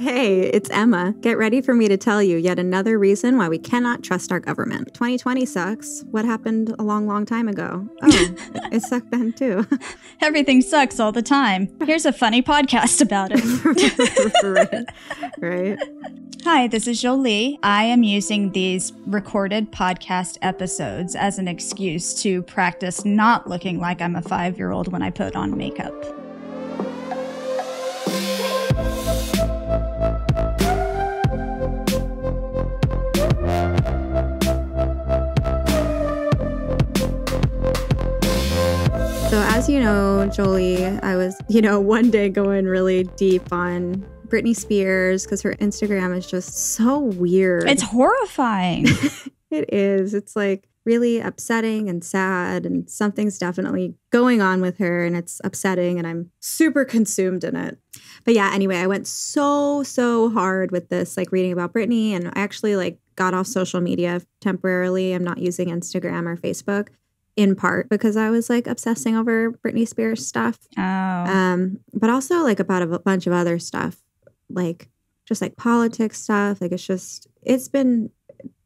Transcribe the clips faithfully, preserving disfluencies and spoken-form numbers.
Hey, it's Emma. Get ready for me to tell you yet another reason why we cannot trust our government. twenty twenty sucks. What happened a long, long time ago? Oh, it sucked then too. Everything sucks all the time. Here's a funny podcast about it. Right. Right. Hi, this is Jolie. I am using these recorded podcast episodes as an excuse to practice not looking like I'm a five-year-old when I put on makeup. So as you know, Jolie, I was, you know, one day going really deep on Britney Spears because her Instagram is just so weird. It's horrifying. It is. It's like really upsetting and sad, and something's definitely going on with her, and it's upsetting, and I'm super consumed in it. But yeah, anyway, I went so, so hard with this, like reading about Britney, and I actually like got off social media temporarily. I'm not using Instagram or Facebook. In part because I was like obsessing over Britney Spears stuff. Oh. Um, but also like about a bunch of other stuff, like just like politics stuff. Like it's just, it's been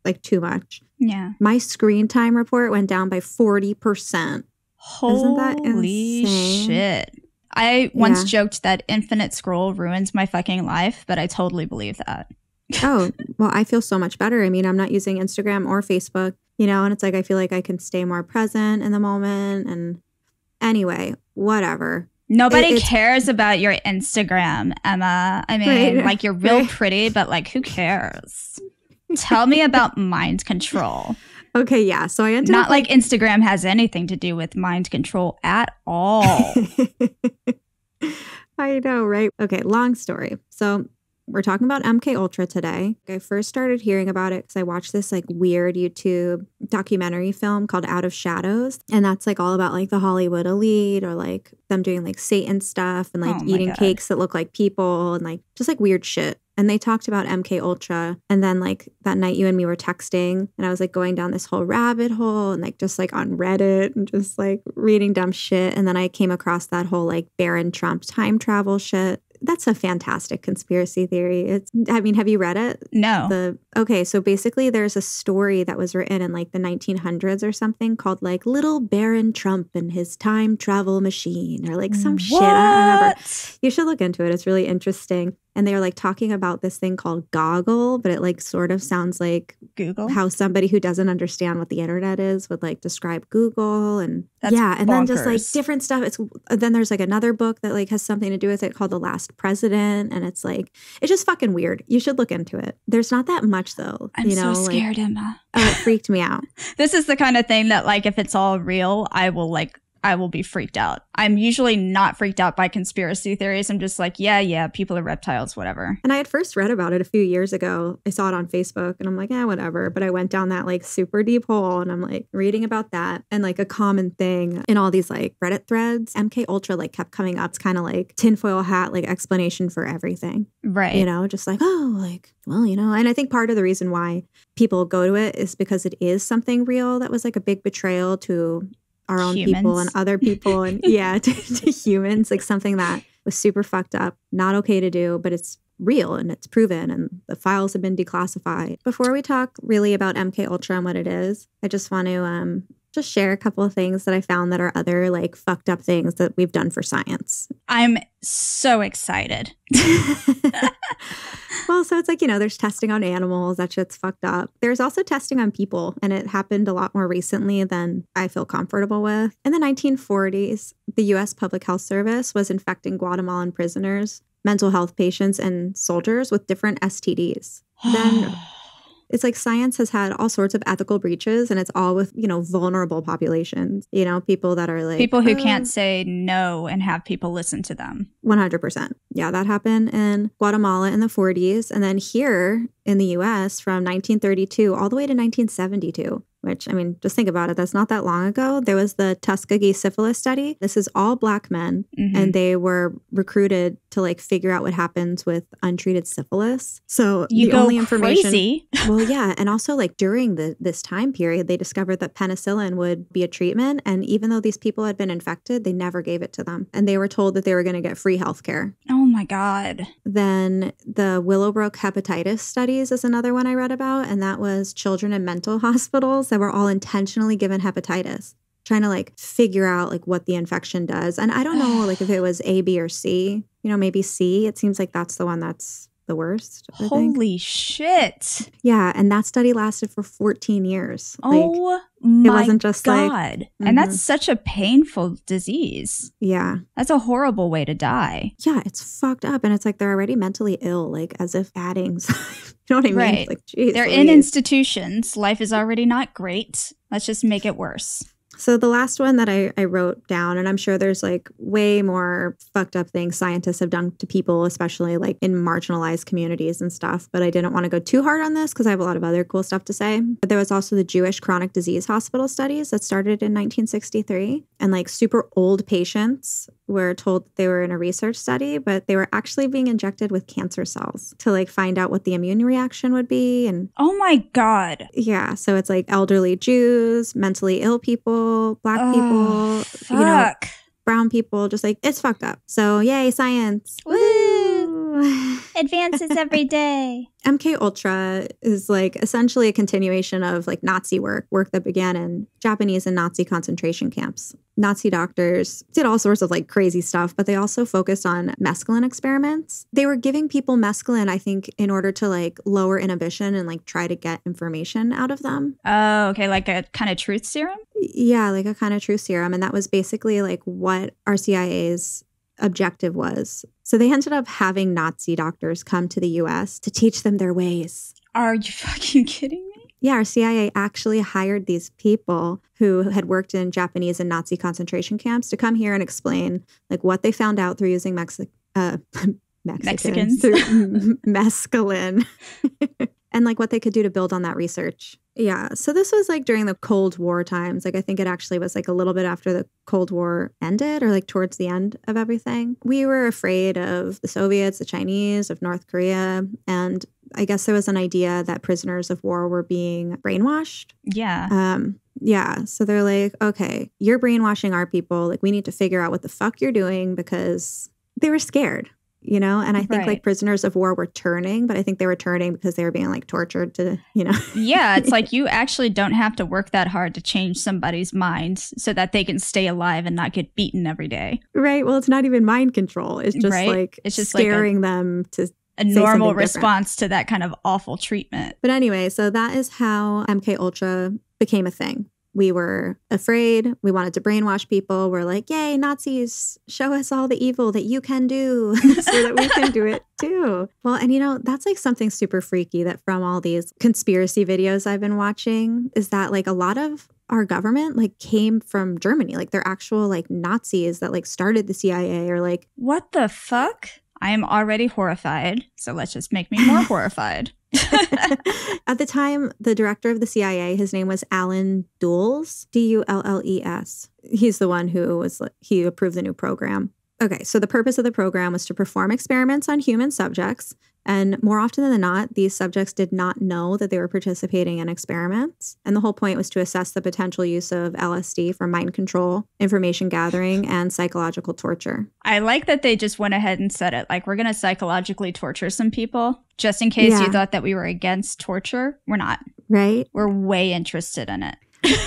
like too much. Yeah. My screen time report went down by forty percent. Holy Isn't that insane? Shit. I once yeah. joked that infinite scroll ruins my fucking life, but I totally believe that. Oh, well, I feel so much better. I mean, I'm not using Instagram or Facebook. You know, and it's like, I feel like I can stay more present in the moment. And anyway, whatever. Nobody it, cares about your Instagram, Emma. I mean, right, like you're real right. pretty, but like, who cares? Tell me about mind control. Okay, yeah. So I ended Not up, like, like Instagram has anything to do with mind control at all. I know, right? Okay, long story. So we're talking about M K Ultra today. I first started hearing about it because I watched this like weird YouTube documentary film called Out of Shadows. And that's like all about like the Hollywood elite or like them doing like Satan stuff and like oh eating God. cakes that look like people and like just like weird shit. And they talked about M K Ultra. And then like that night you and me were texting and I was like going down this whole rabbit hole and like just like on Reddit and just like reading dumb shit. And then I came across that whole like Baron Trump time travel shit. That's a fantastic conspiracy theory. It's, I mean, have you read it? No. The, okay, so basically there's a story that was written in like the nineteen hundreds or something called like Little Baron Trump and His Time Travel Machine or like some what? shit. I don't remember. You should look into it. It's really interesting. And they were like talking about this thing called Goggle, but it like sort of sounds like Google. How somebody who doesn't understand what the internet is would like describe Google, and That's yeah, and bonkers. then just like different stuff. It's then there's like another book that like has something to do with it called The Last President, and it's like it's just fucking weird. You should look into it. There's not that much though. I'm you know, so scared, like, Emma. Oh, it freaked me out. This is the kind of thing that like if it's all real, I will like. I will be freaked out. I'm usually not freaked out by conspiracy theories. I'm just like, yeah, yeah, people are reptiles, whatever. And I had first read about it a few years ago. I saw it on Facebook and I'm like, yeah, whatever. But I went down that like super deep hole and I'm like reading about that. And like a common thing in all these like Reddit threads, M K Ultra like kept coming up. It's kind of like tinfoil hat, like explanation for everything. Right. You know, just like, oh, like, well, you know, and I think part of the reason why people go to it is because it is something real that was like a big betrayal to our own humans. people and other people and yeah to, to humans, like something that was super fucked up, not okay to do, but it's real and it's proven and the files have been declassified. Before we talk really about M K Ultra and what it is, I just want to um just share a couple of things that I found that are other like fucked up things that we've done for science. I'm so excited. Well, so it's like, you know, there's testing on animals. That shit's fucked up. There's also testing on people. And it happened a lot more recently than I feel comfortable with. In the nineteen forties, the U S Public Health Service was infecting Guatemalan prisoners, mental health patients, and soldiers with different S T Ds. Then it's like science has had all sorts of ethical breaches, and it's all with, you know, vulnerable populations, you know, people that are like people who oh. can't say no and have people listen to them. one hundred percent. Yeah, that happened in Guatemala in the forties. And then here in the U S from nineteen thirty-two all the way to nineteen seventy-two, which, I mean, just think about it. That's not that long ago. There was the Tuskegee syphilis study. This is all black men, mm-hmm. and they were recruited to, like, figure out what happens with untreated syphilis. So you the go only information, crazy. Well, yeah. And also, like, during the, this time period, they discovered that penicillin would be a treatment. And even though these people had been infected, they never gave it to them. And they were told that they were going to get free health care. Oh, my my God. Then the Willowbrook hepatitis studies is another one I read about. And that was children in mental hospitals that were all intentionally given hepatitis, trying to like figure out like what the infection does. And I don't know like if it was A, B, or C, you know, maybe C. It seems like that's the one that's the worst. I Holy think. shit. Yeah. And that study lasted for fourteen years. Oh, like, my it wasn't just God. Like, mm-hmm. And that's such a painful disease. Yeah. That's a horrible way to die. Yeah. It's fucked up. And it's like they're already mentally ill, like as if adding. You know what I mean? Right. Like, geez, they're please. in institutions. Life is already not great. Let's just make it worse. So the last one that I, I wrote down, and I'm sure there's like way more fucked up things scientists have done to people, especially like in marginalized communities and stuff. But I didn't want to go too hard on this because I have a lot of other cool stuff to say. But there was also the Jewish Chronic Disease Hospital studies that started in nineteen sixty-three. And like super old patients were told they were in a research study, but they were actually being injected with cancer cells to like find out what the immune reaction would be. And oh my God. Yeah. So it's like elderly Jews, mentally ill people, Black people, oh, you know, brown people, just like, it's fucked up. So yay, science. Woo! Advances every day. M K Ultra is like essentially a continuation of like Nazi work, work that began in Japanese and Nazi concentration camps. Nazi doctors did all sorts of like crazy stuff, but they also focused on mescaline experiments. They were giving people mescaline, I think, in order to like lower inhibition and like try to get information out of them. Oh, okay. Like a kind of truth serum? Yeah, like a kind of truth serum. And that was basically like what our C I A's objective was. So they ended up having Nazi doctors come to the U S to teach them their ways. Are you fucking kidding me? Yeah, our C I A actually hired these people who had worked in Japanese and Nazi concentration camps to come here and explain like what they found out through using Mexi uh, Mexicans, Mexicans. Through mescaline and like what they could do to build on that research. Yeah. So this was like during the Cold War times. Like I think it actually was like a little bit after the Cold War ended or like towards the end of everything. We were afraid of the Soviets, the Chinese, of North Korea. And I guess there was an idea that prisoners of war were being brainwashed. Yeah. Um, yeah. So they're like, okay, you're brainwashing our people. Like we need to figure out what the fuck you're doing, because they were scared. You know, and I think right. like prisoners of war were turning, but I think they were turning because they were being like tortured to, you know. Yeah, it's like you actually don't have to work that hard to change somebody's mind so that they can stay alive and not get beaten every day. Right. Well, it's not even mind control. It's just right? like it's just scaring like a, them to a normal response to that kind of awful treatment. But anyway, so that is how M K Ultra became a thing. We were afraid. We wanted to brainwash people. We're like, yay, Nazis, show us all the evil that you can do so that we can do it too. Well, and you know, that's like something super freaky that from all these conspiracy videos I've been watching is that like a lot of our government like came from Germany. Like they're actual like Nazis that like started the C I A or like. What the fuck? I am already horrified. So let's just make me more horrified. At the time, the director of the C I A, his name was Allen Dulles, D U L L E S. He's the one who was, he approved the new program. Okay, so the purpose of the program was to perform experiments on human subjects. And more often than not, these subjects did not know that they were participating in experiments. And the whole point was to assess the potential use of L S D for mind control, information gathering, and psychological torture. I like that they just went ahead and said it. Like, we're going to psychologically torture some people. Just in case yeah. you thought that we were against torture, we're not. Right. We're way interested in it.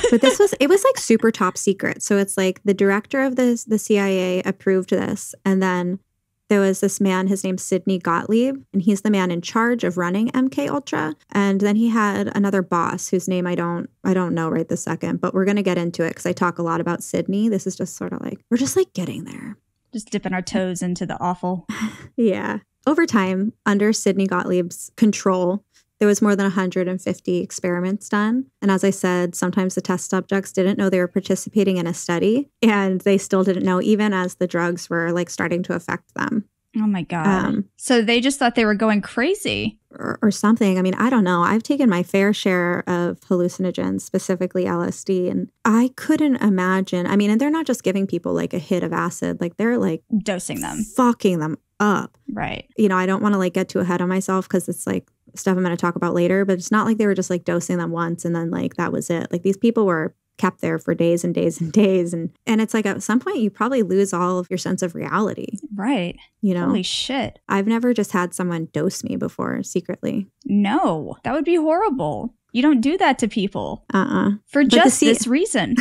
But this was, it was like super top secret. So it's like the director of this, the C I A approved this. And then there was this man, his name's Sidney Gottlieb, and he's the man in charge of running M K Ultra. And then he had another boss whose name I don't, I don't know right this second, but we're going to get into it because I talk a lot about Sidney. This is just sort of like, we're just like getting there. Just dipping our toes into the awful. Yeah. Over time, under Sidney Gottlieb's control, there was more than one hundred fifty experiments done. And as I said, sometimes the test subjects didn't know they were participating in a study, and they still didn't know even as the drugs were like starting to affect them. Oh, my God. Um, so they just thought they were going crazy. Or, or something. I mean, I don't know. I've taken my fair share of hallucinogens, specifically L S D, and I couldn't imagine. I mean, and they're not just giving people like a hit of acid. Like they're like dosing them, fucking them up. Right. You know, I don't want to like get too ahead of myself because it's like stuff I'm going to talk about later, but it's not like they were just like dosing them once and then like that was it. Like these people were kept there for days and days and days. And, and it's like, at some point, you probably lose all of your sense of reality. Right. You know? Holy shit. I've never just had someone dose me before secretly. No, that would be horrible. You don't do that to people. Uh-uh. For but just this reason.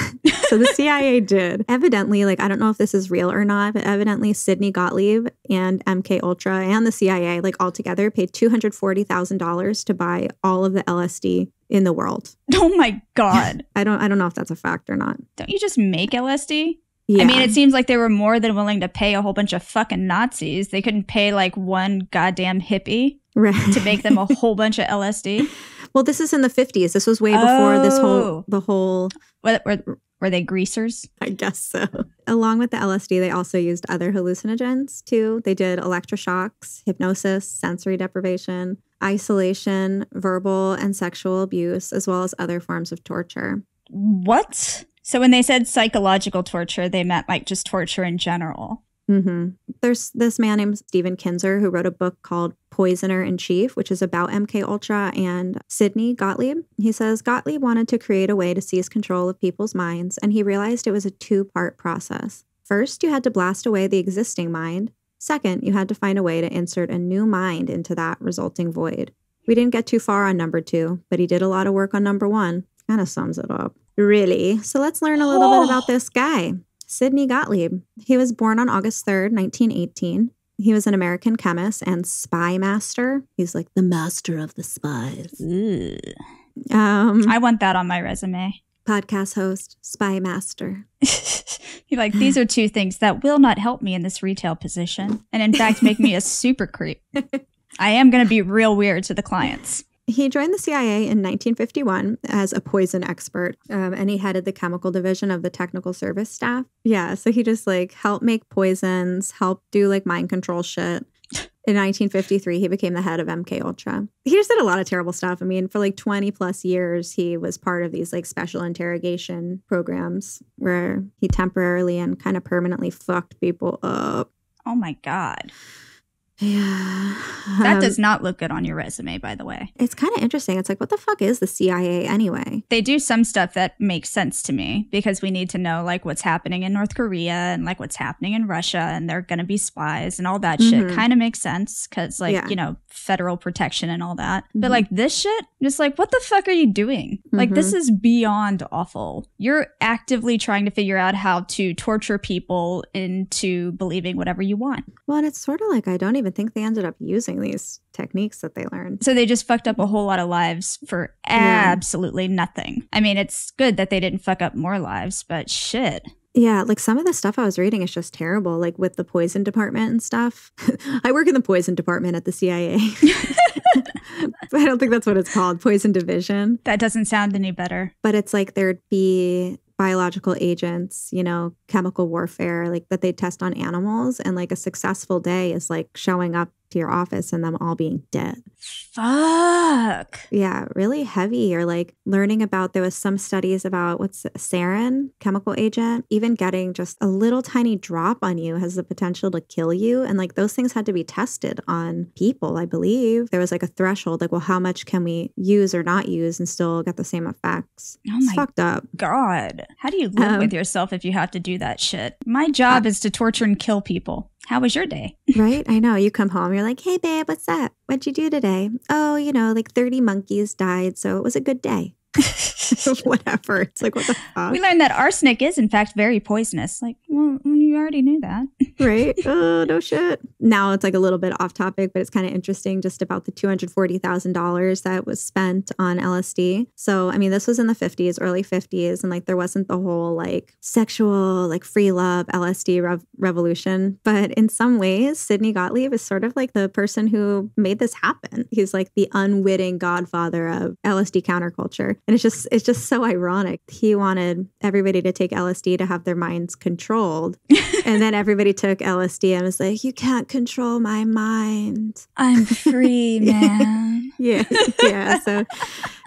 So the C I A did. Evidently, like, I don't know if this is real or not, but evidently Sidney Gottlieb and M K Ultra and the C I A, like, all together paid two hundred forty thousand dollars to buy all of the L S D in the world. Oh my God. I don't I don't know if that's a fact or not. Don't you just make L S D? Yeah. I mean, it seems like they were more than willing to pay a whole bunch of fucking Nazis. They couldn't pay like one goddamn hippie right. to make them a whole bunch of L S D. Well, this is in the fifties. This was way before oh. this whole, the whole... Were, were, were they greasers? I guess so. Along with the L S D, they also used other hallucinogens too. They did electroshocks, hypnosis, sensory deprivation, isolation, verbal and sexual abuse, as well as other forms of torture. What? So when they said psychological torture, they meant like just torture in general. Mm-hmm. There's this man named Stephen Kinzer who wrote a book called Poisoner in Chief, which is about M K Ultra and Sidney Gottlieb. He says Gottlieb wanted to create a way to seize control of people's minds, and he realized it was a two-part process. First, you had to blast away the existing mind. Second, you had to find a way to insert a new mind into that resulting void. We didn't get too far on number two, but he did a lot of work on number one. Kind of sums it up. Really? So let's learn a little oh. bit about this guy. Sidney Gottlieb. He was born on August third, nineteen eighteen. He was an American chemist and spy master. He's like the master of the spies. Um, I want that on my resume. Podcast host, spy master. You're like, these are two things that will not help me in this retail position and in fact make me a super creep. I am going to be real weird to the clients. He joined the C I A in nineteen fifty-one as a poison expert, um, and he headed the chemical division of the technical service staff. Yeah, so he just, like, helped make poisons, helped do, like, mind control shit. In nineteen fifty-three, he became the head of M K Ultra. He just did a lot of terrible stuff. I mean, for, like, twenty plus years, he was part of these, like, special interrogation programs where he temporarily and kind of permanently fucked people up. Oh, my God. Yeah. That um, does not look good on your resume, by the way. It's kind of interesting. It's like, what the fuck is the C I A anyway? They do some stuff that makes sense to me because we need to know, like, what's happening in North Korea and, like, what's happening in Russia, and they're going to be spies and all that mm-hmm. shit. Kind of makes sense because, like, yeah. you know, federal protection and all that. Mm-hmm. But, like, this shit, just like, what the fuck are you doing? Mm-hmm. Like, this is beyond awful. You're actively trying to figure out how to torture people into believing whatever you want. Well, and it's sort of like, I don't even I think they ended up using these techniques that they learned. So they just fucked up a whole lot of lives for absolutely yeah. nothing. I mean, it's good that they didn't fuck up more lives, but shit. Yeah, like some of the stuff I was reading is just terrible, like with the poison department and stuff. I work in the poison department at the C I A. But I don't think that's what it's called, poison division. That doesn't sound any better. But it's like there'd be biological agents, you know, chemical warfare, like that they test on animals. And like a successful day is like showing up to your office and them all being dead. Fuck. Yeah, really heavy. Or like learning about, there was some studies about what's it, sarin, chemical agent, even getting just a little tiny drop on you has the potential to kill you. And like those things had to be tested on people, I believe. There was like a threshold, like, well, how much can we use or not use and still get the same effects? Oh my it's fucked up. God. How do you live um, with yourself if you have to do that shit? My job uh, is to torture and kill people. How was your day? Right? I know. You come home, you're like, hey, babe, what's up? What'd you do today? Oh, you know, like thirty monkeys died, so it was a good day. Whatever. It's like, what the fuck? We learned that arsenic is, in fact, very poisonous. Like, well, you already knew that. Right? Oh, no shit. Now it's like a little bit off topic, but it's kind of interesting just about the two hundred forty thousand dollars that was spent on L S D. So, I mean, this was in the fifties, early fifties, and like there wasn't the whole like sexual, like free love, L S D rev revolution. But in some ways, Sidney Gottlieb is sort of like the person who made this happen. He's like the unwitting godfather of L S D counterculture. And it's just it's just so ironic. He wanted everybody to take L S D to have their minds controlled. And then everybody took L S D and was like, you can't control my mind. I'm free, man. Yeah. Yeah. So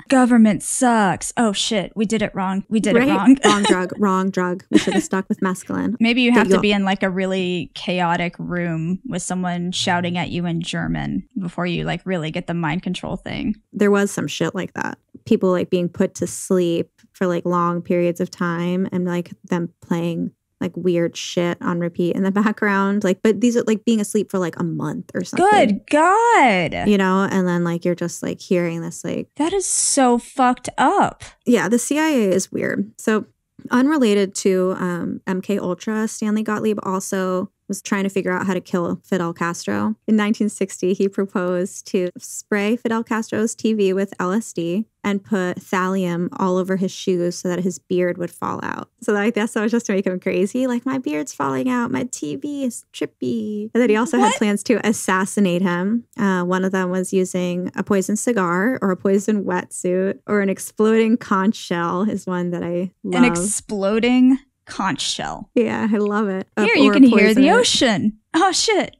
government sucks. Oh, shit. We did it wrong. We did right? it wrong. Wrong drug. Wrong drug. We should have stuck with mescaline. Maybe you have but to be in like a really chaotic room with someone shouting at you in German before you like really get the mind control thing. There was some shit like that. People like being put to sleep for like long periods of time, and like them playing like weird shit on repeat in the background. Like, but these are like being asleep for like a month or something. Good God. You know, and then like you're just like hearing this like. That is so fucked up. Yeah, the C I A is weird. So unrelated to um, M K Ultra, Stanley Gottlieb also was trying to figure out how to kill Fidel Castro. In nineteen sixty, he proposed to spray Fidel Castro's T V with L S D and put thallium all over his shoes so that his beard would fall out. So like that's that was just to make him crazy. Like, my beard's falling out, my T V is trippy. And then he also what? had plans to assassinate him. Uh, one of them was using a poison cigar or a poison wetsuit or an exploding conch shell is one that I love. An exploding conch shell. Yeah, I love it. Here, uh, you can hear the ocean. Oh, shit.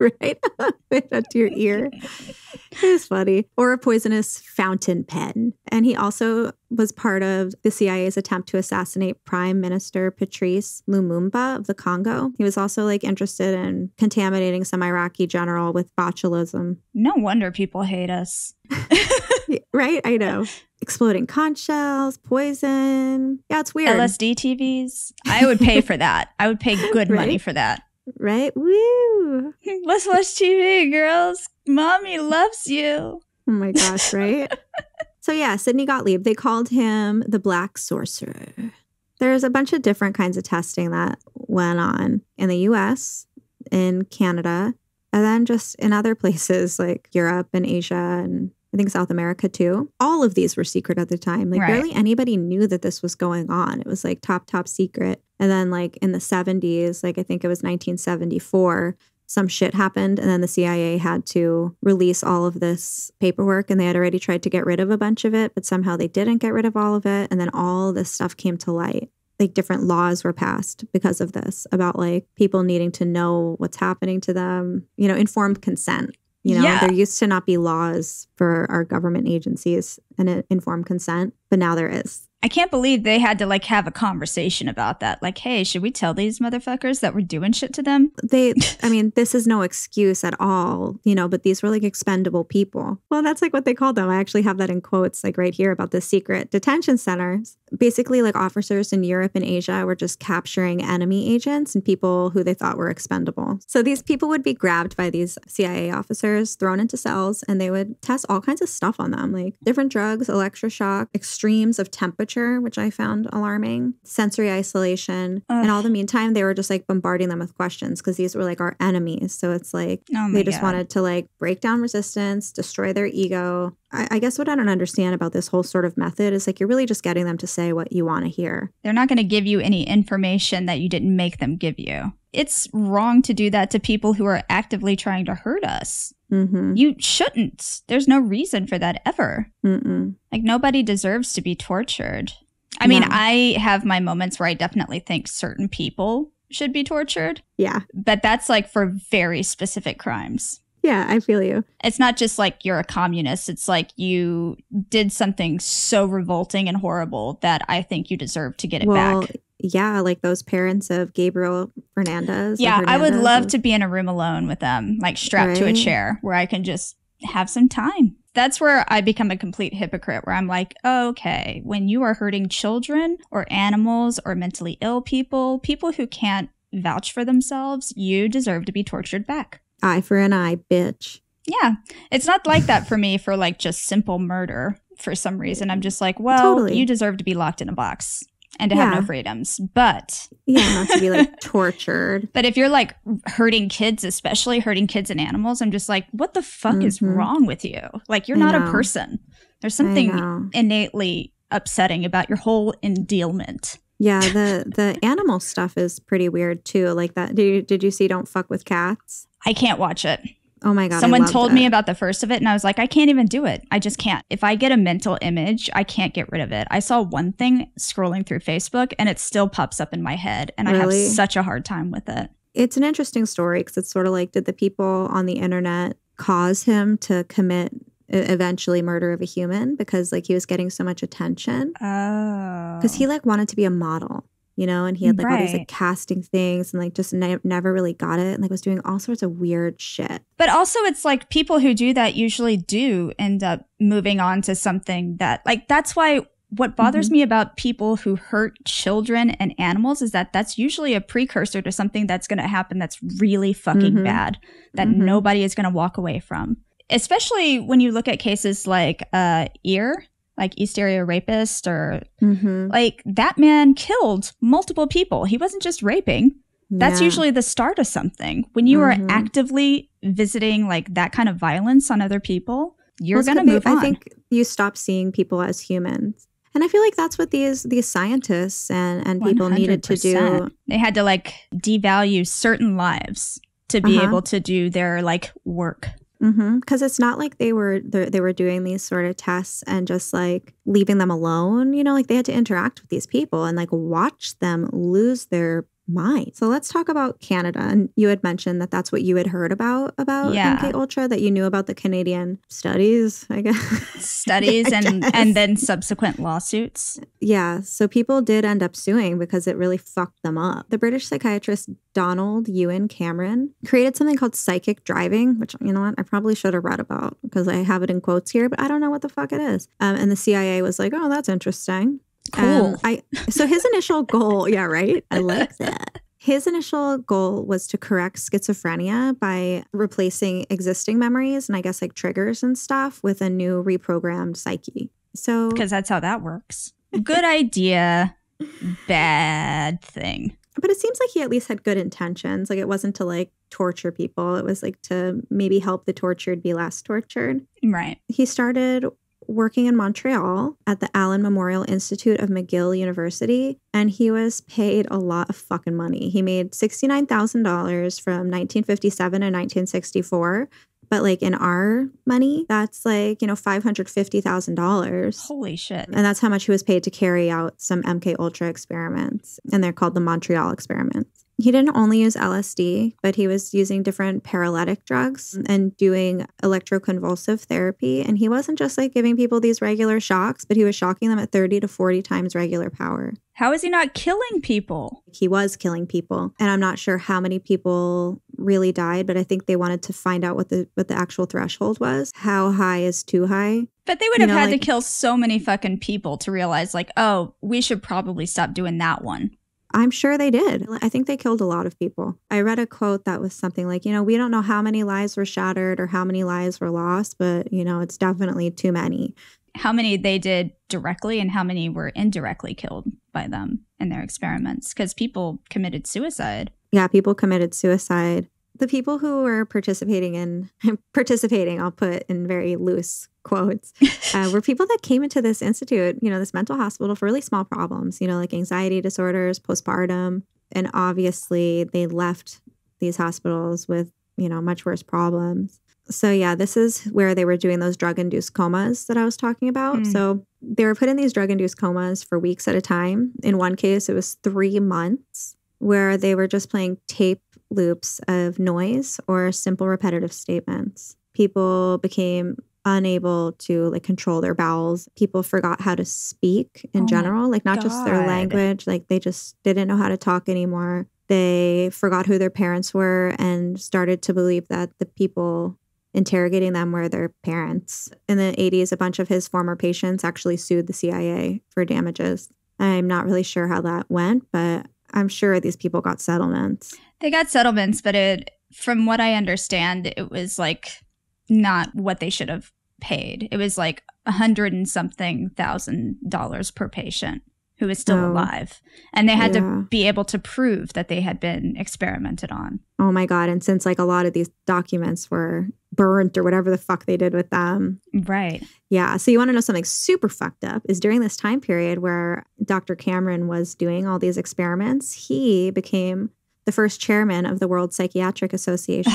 Right up to your ear. It was funny. Or a poisonous fountain pen. And he also was part of the C I A's attempt to assassinate Prime Minister Patrice Lumumba of the Congo. He was also like interested in contaminating some Iraqi general with botulism. No wonder people hate us. Right? I know. Exploding conch shells, poison. Yeah, it's weird. L S D T Vs. I would pay for that. I would pay good right? money for that. Right? Woo! Let's watch T V, girls. Mommy loves you. Oh my gosh, right? So yeah, Sidney Gottlieb, they called him the Black Sorcerer. There's a bunch of different kinds of testing that went on in the U S, in Canada, and then just in other places like Europe and Asia and I think South America too. All of these were secret at the time. Like right. barely anybody knew that this was going on. It was like top, top secret. And then like in the seventies, like I think it was nineteen seventy-four, some shit happened. And then the C I A had to release all of this paperwork, and they had already tried to get rid of a bunch of it, but somehow they didn't get rid of all of it. And then all this stuff came to light. Like different laws were passed because of this about like people needing to know what's happening to them, you know, informed consent. You know, yeah. there used to not be laws for our government agencies and informed consent, but now there is. I can't believe they had to like have a conversation about that. Like, hey, should we tell these motherfuckers that we're doing shit to them? They, I mean, this is no excuse at all, you know, but these were like expendable people. Well, that's like what they called them. I actually have that in quotes like right here about the secret detention centers. Basically like officers in Europe and Asia were just capturing enemy agents and people who they thought were expendable. So these people would be grabbed by these C I A officers, thrown into cells, and they would test all kinds of stuff on them, like different drugs, electroshock, extremes of temperature, which I found alarming, sensory isolation. Ugh. And all the meantime, they were just like bombarding them with questions because these were like our enemies. So it's like oh they just God. wanted to like break down resistance, destroy their ego. I, I guess what I don't understand about this whole sort of method is like you're really just getting them to say what you want to hear. They're not going to give you any information that you didn't make them give you. It's wrong to do that to people who are actively trying to hurt us. Mm-hmm. You shouldn't. There's no reason for that ever. Mm-mm. Like nobody deserves to be tortured. I no. mean, I have my moments where I definitely think certain people should be tortured. Yeah. But that's like for very specific crimes. Yeah, I feel you. It's not just like you're a communist. It's like you did something so revolting and horrible that I think you deserve to get it well, back. Yeah, like those parents of Gabriel Fernandez. Yeah, Hernandez. I would love to be in a room alone with them, like strapped right? to a chair where I can just have some time. That's where I become a complete hypocrite, where I'm like, oh, okay, when you are hurting children or animals or mentally ill people, people who can't vouch for themselves, you deserve to be tortured back. Eye for an eye, bitch. Yeah. It's not like that for me for like just simple murder for some reason. I'm just like, well, totally. You deserve to be locked in a box and to yeah. have no freedoms. But yeah, not to be like tortured. But if you're like hurting kids, especially hurting kids and animals, I'm just like, what the fuck mm-hmm. is wrong with you? Like, you're I not know. a person. There's something innately upsetting about your whole endealment. Yeah, the the animal stuff is pretty weird too. Like that. Did you, did you see Don't Fuck With Cats? I can't watch it. Oh my God. Someone told me about the first of it and I was like, I can't even do it. I just can't. If I get a mental image, I can't get rid of it. I saw one thing scrolling through Facebook and it still pops up in my head and really? I have such a hard time with it. It's an interesting story because it's sort of like, did the people on the internet cause him to commit eventually murder of a human because like he was getting so much attention? Oh. Because he like wanted to be a model. You know, and he had like right. all these like casting things and like just ne never really got it and like was doing all sorts of weird shit. But also it's like people who do that usually do end up moving on to something that like that's why what bothers mm-hmm. me about people who hurt children and animals is that that's usually a precursor to something that's going to happen that's really fucking mm-hmm. bad, that mm-hmm. nobody is going to walk away from. Especially when you look at cases like uh, Ear, like East Area Rapist, or mm-hmm. like that man killed multiple people. He wasn't just raping. That's yeah. usually the start of something. When you mm-hmm. are actively visiting like that kind of violence on other people, you're well, going to move on. I think you stop seeing people as humans. And I feel like that's what these these scientists and, and people one hundred percent needed to do. They had to like devalue certain lives to be uh-huh. able to do their like work. Mm-hmm. Because it's not like they were they were doing these sort of tests and just like leaving them alone. You know, like they had to interact with these people and like watch them lose their mind. So let's talk about Canada. And you had mentioned that that's what you had heard about, about yeah. M K Ultra, that you knew about the Canadian studies, I guess. Studies I and, guess. and then subsequent lawsuits. Yeah. So people did end up suing because it really fucked them up. The British psychiatrist Donald Ewan Cameron created something called psychic driving, which, you know what, I probably should have read about because I have it in quotes here, but I don't know what the fuck it is. Um, and the C I A was like, oh, that's interesting. Cool. Um, I, so his initial goal, yeah, right? I like that. His initial goal was to correct schizophrenia by replacing existing memories and I guess like triggers and stuff with a new reprogrammed psyche. So because that's how that works. Good idea, bad thing. But it seems like he at least had good intentions. Like it wasn't to like torture people. It was like to maybe help the tortured be less tortured. Right. He started working in Montreal at the Allen Memorial Institute of McGill University, and he was paid a lot of fucking money. He made sixty-nine thousand dollars from nineteen fifty-seven to nineteen sixty-four, but like in our money, that's like, you know, five hundred fifty thousand dollars. Holy shit. And that's how much he was paid to carry out some M K Ultra experiments, and they're called the Montreal experiments. He didn't only use L S D, but he was using different paralytic drugs and doing electroconvulsive therapy. And he wasn't just like giving people these regular shocks, but he was shocking them at thirty to forty times regular power. How is he not killing people? He was killing people. And I'm not sure how many people really died, but I think they wanted to find out what the what the actual threshold was. How high is too high? But they would have you know, had like, to kill so many fucking people to realize like, oh, we should probably stop doing that one. I'm sure they did. I think they killed a lot of people. I read a quote that was something like, you know, we don't know how many lives were shattered or how many lives were lost, but, you know, it's definitely too many. How many they did directly and how many were indirectly killed by them in their experiments, because people committed suicide. Yeah, people committed suicide. The people who were participating in, participating, I'll put in very loose quotes, uh, were people that came into this institute, you know, this mental hospital for really small problems, you know, like anxiety disorders, postpartum. And obviously they left these hospitals with, you know, much worse problems. So yeah, this is where they were doing those drug-induced comas that I was talking about. Mm. So they were put in these drug-induced comas for weeks at a time. In one case, it was three months where they were just playing tape loops of noise or simple repetitive statements. People became unable to like control their bowels. People forgot how to speak in oh general, like not God. just their language, like they just didn't know how to talk anymore. They forgot who their parents were and started to believe that the people interrogating them were their parents. In the eighties, a bunch of his former patients actually sued the C I A for damages. I'm not really sure how that went, but I'm sure these people got settlements. They got settlements, but it, from what I understand, it was like not what they should have paid. It was like a hundred and something thousand dollars per patient who was still oh, alive. And they had yeah. to be able to prove that they had been experimented on. Oh my God. And since like a lot of these documents were burnt or whatever the fuck they did with them. Right. Yeah. So you want to know something super fucked up is during this time period where Doctor Cameron was doing all these experiments, he became the first chairman of the World Psychiatric Association.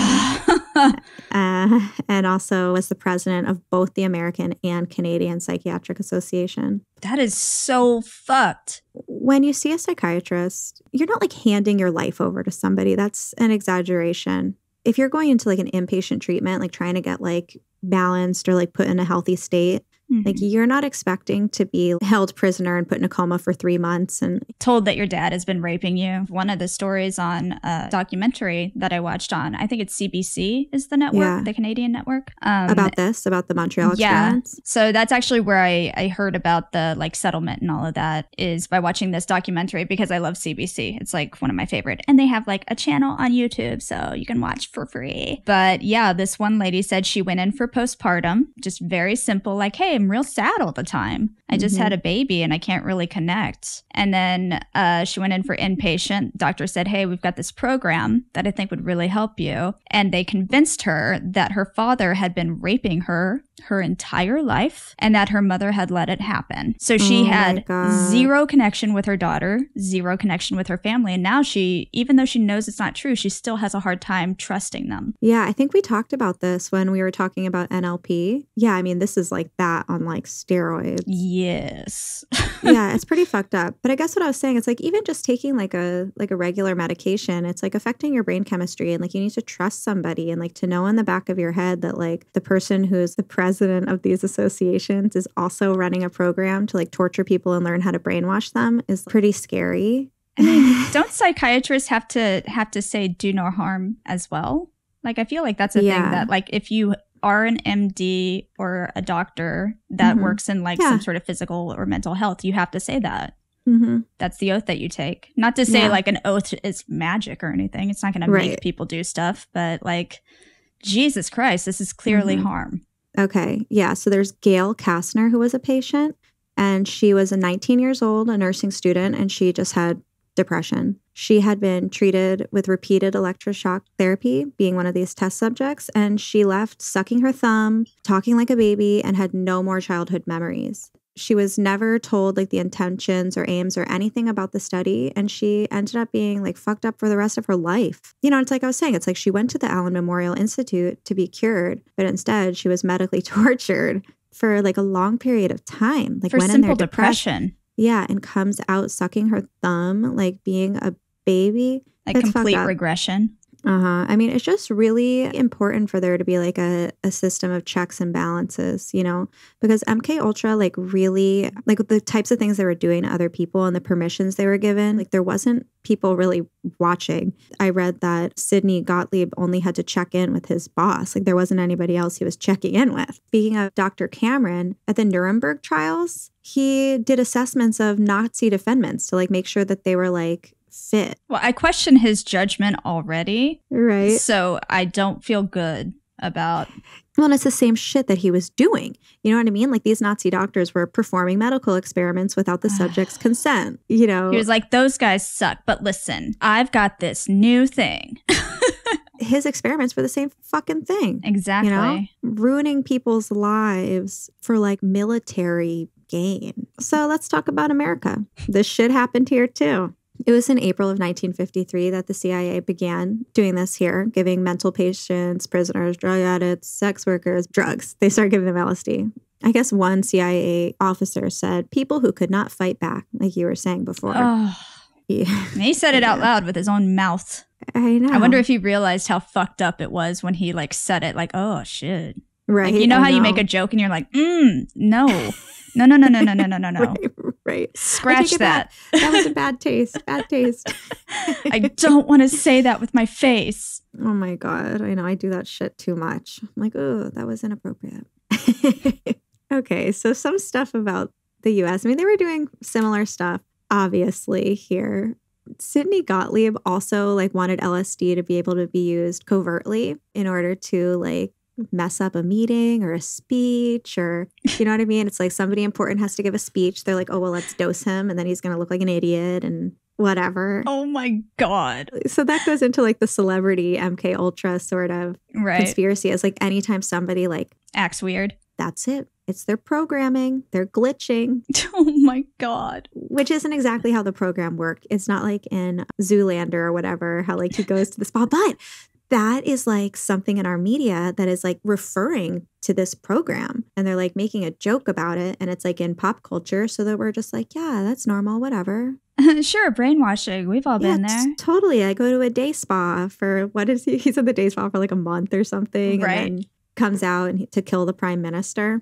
Uh, and also was the president of both the American and Canadian Psychiatric Association. That is so fucked. When you see a psychiatrist, you're not like handing your life over to somebody. That's an exaggeration. If you're going into like an inpatient treatment, like trying to get like balanced or like put in a healthy state, Mm-hmm. Like, you're not expecting to be held prisoner and put in a coma for three months and told that your dad has been raping you. One of the stories on a documentary that I watched on, I think it's C B C is the network, yeah. the Canadian network. Um, about this, about the Montreal experience. Yeah. So that's actually where I, I heard about the like settlement and all of that is by watching this documentary because I love C B C. It's like one of my favorite. And they have like a channel on YouTube so you can watch for free. But yeah, this one lady said she went in for postpartum, just very simple, like, hey, I'm real sad all the time. I just mm-hmm. had a baby and I can't really connect. And then uh, she went in for inpatient. Doctor said, hey, we've got this program that I think would really help you. And they convinced her that her father had been raping her her entire life and that her mother had let it happen. So she oh had zero connection with her daughter, zero connection with her family. And now she, even though she knows it's not true, she still has a hard time trusting them. Yeah, I think we talked about this when we were talking about N L P. Yeah, I mean, this is like that on like steroids. Yes. Yeah, it's pretty fucked up. But I guess what I was saying, it's like even just taking like a like a regular medication, it's like affecting your brain chemistry and like you need to trust somebody and like to know in the back of your head that like the person who is the president of these associations is also running a program to like torture people and learn how to brainwash them is pretty scary. I mean, don't psychiatrists have to have to say do no harm as well? Like, I feel like that's a yeah. thing that like if you are an M D or a doctor that mm-hmm. works in like yeah. some sort of physical or mental health, you have to say that. Mm-hmm. That's the oath that you take. Not to say yeah. like an oath is magic or anything. It's not going right. to make people do stuff, but like, Jesus Christ, this is clearly mm-hmm. harm. Okay. Yeah. So there's Gail Kastner, who was a patient, and she was a nineteen years old, a nursing student, and she just had depression. She had been treated with repeated electroshock therapy, being one of these test subjects, and she left sucking her thumb, talking like a baby, and had no more childhood memories. She was never told like the intentions or aims or anything about the study. And she ended up being like fucked up for the rest of her life. You know, it's like I was saying, it's like she went to the Allen Memorial Institute to be cured, but instead she was medically tortured for like a long period of time. Like for went simple in their depression. depression. Yeah. And comes out sucking her thumb, like being a baby. Like That's complete regression. Uh-huh. I mean, it's just really important for there to be like a, a system of checks and balances, you know, because M K Ultra like really like the types of things they were doing to other people and the permissions they were given, like there wasn't people really watching. I read that Sidney Gottlieb only had to check in with his boss. Like there wasn't anybody else he was checking in with. Speaking of Doctor Cameron, at the Nuremberg trials, he did assessments of Nazi defendants to like make sure that they were like fit. Well, I question his judgment already. Right. So I don't feel good about... Well, and it's the same shit that he was doing. You know what I mean? Like these Nazi doctors were performing medical experiments without the subject's consent, you know? He was like, those guys suck, but listen, I've got this new thing. His experiments were the same fucking thing. Exactly. You know? Ruining people's lives for like military gain. So let's talk about America. This shit happened here too. It was in April of nineteen fifty-three that the C I A began doing this here, giving mental patients, prisoners, drug addicts, sex workers, drugs. They started giving them L S D. I guess one C I A officer said, people who could not fight back, like you were saying before. Oh, yeah. He said it yeah. out loud with his own mouth. I know. I wonder if he realized how fucked up it was when he like said it like, oh, shit. Right. Like, you know I how know. you make a joke and you're like, mm, no. No, no, no, no, no, no, no, no, no. Right, right. Scratch that. Bad, that was a bad taste. Bad taste. I don't want to say that with my face. Oh, my God. I know. I do that shit too much. I'm like, oh, that was inappropriate. Okay. So some stuff about the U S I mean, they were doing similar stuff, obviously, here. Sidney Gottlieb also, like, wanted L S D to be able to be used covertly in order to, like, mess up a meeting or a speech or, you know what I mean? It's like somebody important has to give a speech. They're like, oh, well, let's dose him. And then he's going to look like an idiot and whatever. Oh, my God. So that goes into like the celebrity M K Ultra sort of right. conspiracy. It's like anytime somebody like acts weird. That's it. It's their programming. They're glitching. Oh, my God. Which isn't exactly how the program worked. It's not like in Zoolander or whatever, how like he goes to the spa. But that is like something in our media that is like referring to this program and they're like making a joke about it and it's like in pop culture so that we're just like, yeah, that's normal, whatever. Sure, brainwashing. We've all yeah, been there. Totally. I go to a day spa for, what is he? He's at the day spa for like a month or something. Right. And then comes out and he, to kill the prime minister.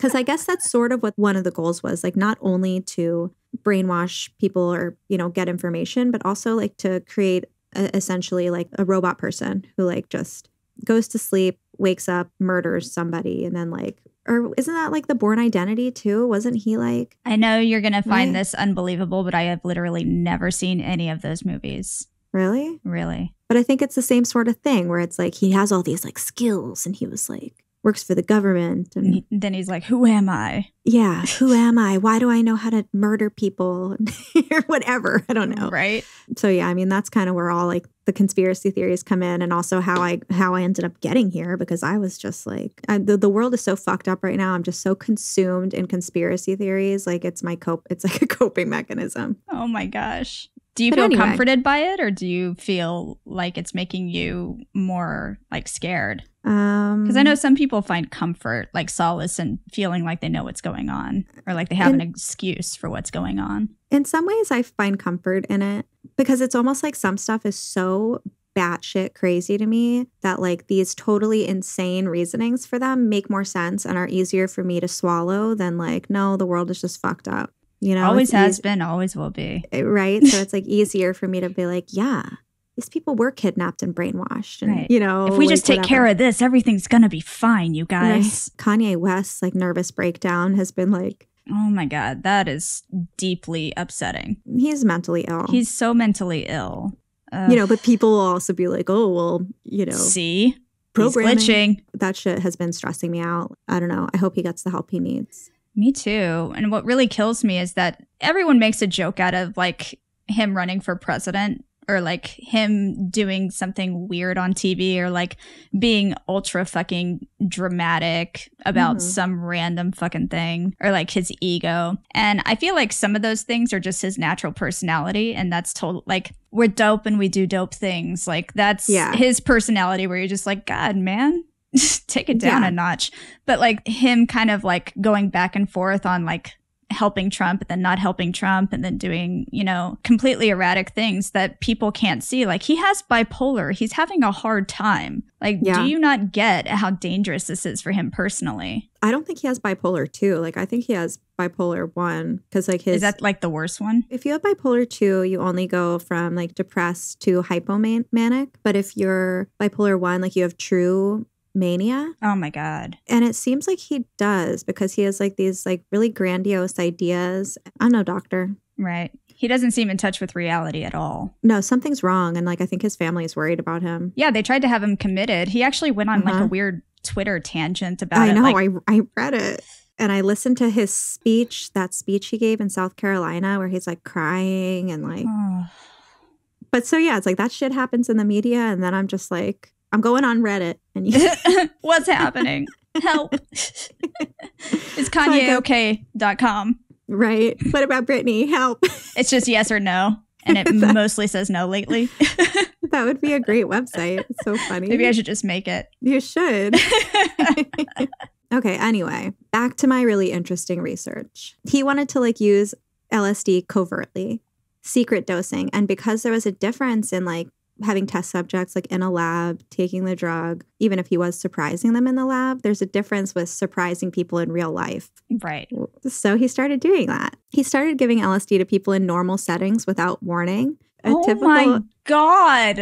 Because I guess that's sort of what one of the goals was, like not only to brainwash people or, you know, get information, but also like to create a, essentially like a robot person who like just goes to sleep, wakes up, murders somebody, and then like, or isn't that like the Bourne Identity too? Wasn't he like? I know you're going to find right? this unbelievable, but I have literally never seen any of those movies. Really? Really. But I think it's the same sort of thing where it's like he has all these like skills and he was like works for the government. And then he's like, who am I? Yeah. Who am I? Why do I know how to murder people or whatever? I don't know. Right. So, yeah, I mean, that's kind of where all like the conspiracy theories come in, and also how I how I ended up getting here, because I was just like, I, the, the world is so fucked up right now. I'm just so consumed in conspiracy theories. Like it's my cope. It's like a coping mechanism. Oh, my gosh. Do you but feel anyway. comforted by it, or do you feel like it's making you more like scared? Um, because I know some people find comfort, like solace in feeling like they know what's going on, or like they have in, an excuse for what's going on. In some ways, I find comfort in it, because it's almost like some stuff is so batshit crazy to me that like these totally insane reasonings for them make more sense and are easier for me to swallow than like, no, the world is just fucked up. You know, always has been, always will be. Right. So it's like easier for me to be like, yeah, these people were kidnapped and brainwashed. And, right. You know, if we like just take whatever. care of this, everything's going to be fine, you guys. Right. Kanye West's like nervous breakdown has been like, oh my God, that is deeply upsetting. He's mentally ill. He's so mentally ill. Ugh. You know, but people will also be like, oh, well, you know, see, programming. He's glitching. That shit has been stressing me out. I don't know. I hope he gets the help he needs. Me too. And what really kills me is that everyone makes a joke out of like him running for president, or like him doing something weird on T V, or like being ultra fucking dramatic about mm-hmm. some random fucking thing, or like his ego. And I feel like some of those things are just his natural personality. And that's total, like, we're dope and we do dope things. Like that's yeah. his personality, where you're just like, God, man. Take it down yeah. a notch. But like him kind of like going back and forth on like helping Trump and then not helping Trump, and then doing, you know, completely erratic things that people can't see. Like he has bipolar. He's having a hard time. Like, yeah. do you not get how dangerous this is for him personally? I don't think he has bipolar two. Like, I think he has bipolar one, because like his... Is that like the worst one? If you have bipolar two, you only go from like depressed to hypomanic. But if you're bipolar one, like you have true... mania. Oh my God. And it seems like he does, because he has like these like really grandiose ideas. I'm no doctor. Right. He doesn't seem in touch with reality at all. No, something's wrong. And like I think his family is worried about him. Yeah, they tried to have him committed. He actually went on uh-huh. like a weird Twitter tangent about I it. I know. Like, I, I read it. And I listened to his speech, that speech he gave in South Carolina, where he's like crying and like. Oh. But so yeah, it's like that shit happens in the media. And then I'm just like, I'm going on Reddit. And you what's happening? Help. It's Kanye OK dot com. Right. What about Britney? Help. It's just yes or no. And it that, mostly says no lately. That would be a great website. It's so funny. Maybe I should just make it. You should. Okay. Anyway, back to my really interesting research. He wanted to like use L S D covertly, secret dosing. And because there was a difference in like having test subjects like in a lab, taking the drug, even if he was surprising them in the lab, there's a difference with surprising people in real life. Right. So he started doing that. He started giving L S D to people in normal settings without warning. A oh typical, my God.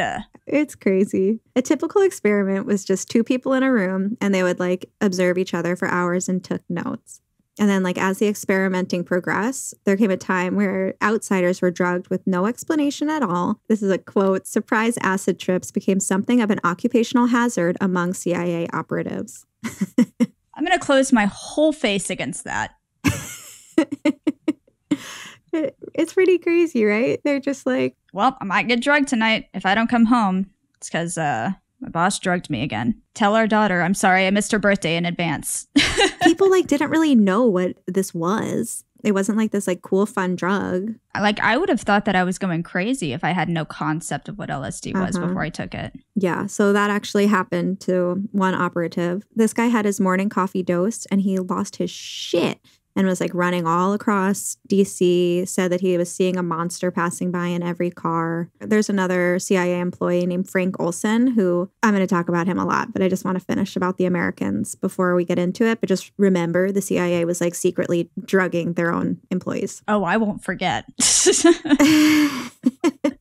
It's crazy. A typical experiment was just two people in a room, and they would like observe each other for hours and took notes. And then like as the experimenting progressed, there came a time where outsiders were drugged with no explanation at all. This is a quote, surprise acid trips became something of an occupational hazard among C I A operatives. I'm going to close my whole face against that. it, it's pretty crazy, right? They're just like, well, I might get drugged tonight if I don't come home. It's because uh, my boss drugged me again. Tell our daughter, I'm sorry, I missed her birthday in advance. People like didn't really know what this was. It wasn't like this like cool, fun drug. Like I would have thought that I was going crazy if I had no concept of what L S D was uh-huh. before I took it. Yeah. So that actually happened to one operative. This guy had his morning coffee dosed and he lost his shit. and was like running all across D C, said that he was seeing a monster passing by in every car. There's another C I A employee named Frank Olson, who I'm going to talk about him a lot, but I just want to finish about the Americans before we get into it. But just remember, the C I A was like secretly drugging their own employees. Oh, I won't forget.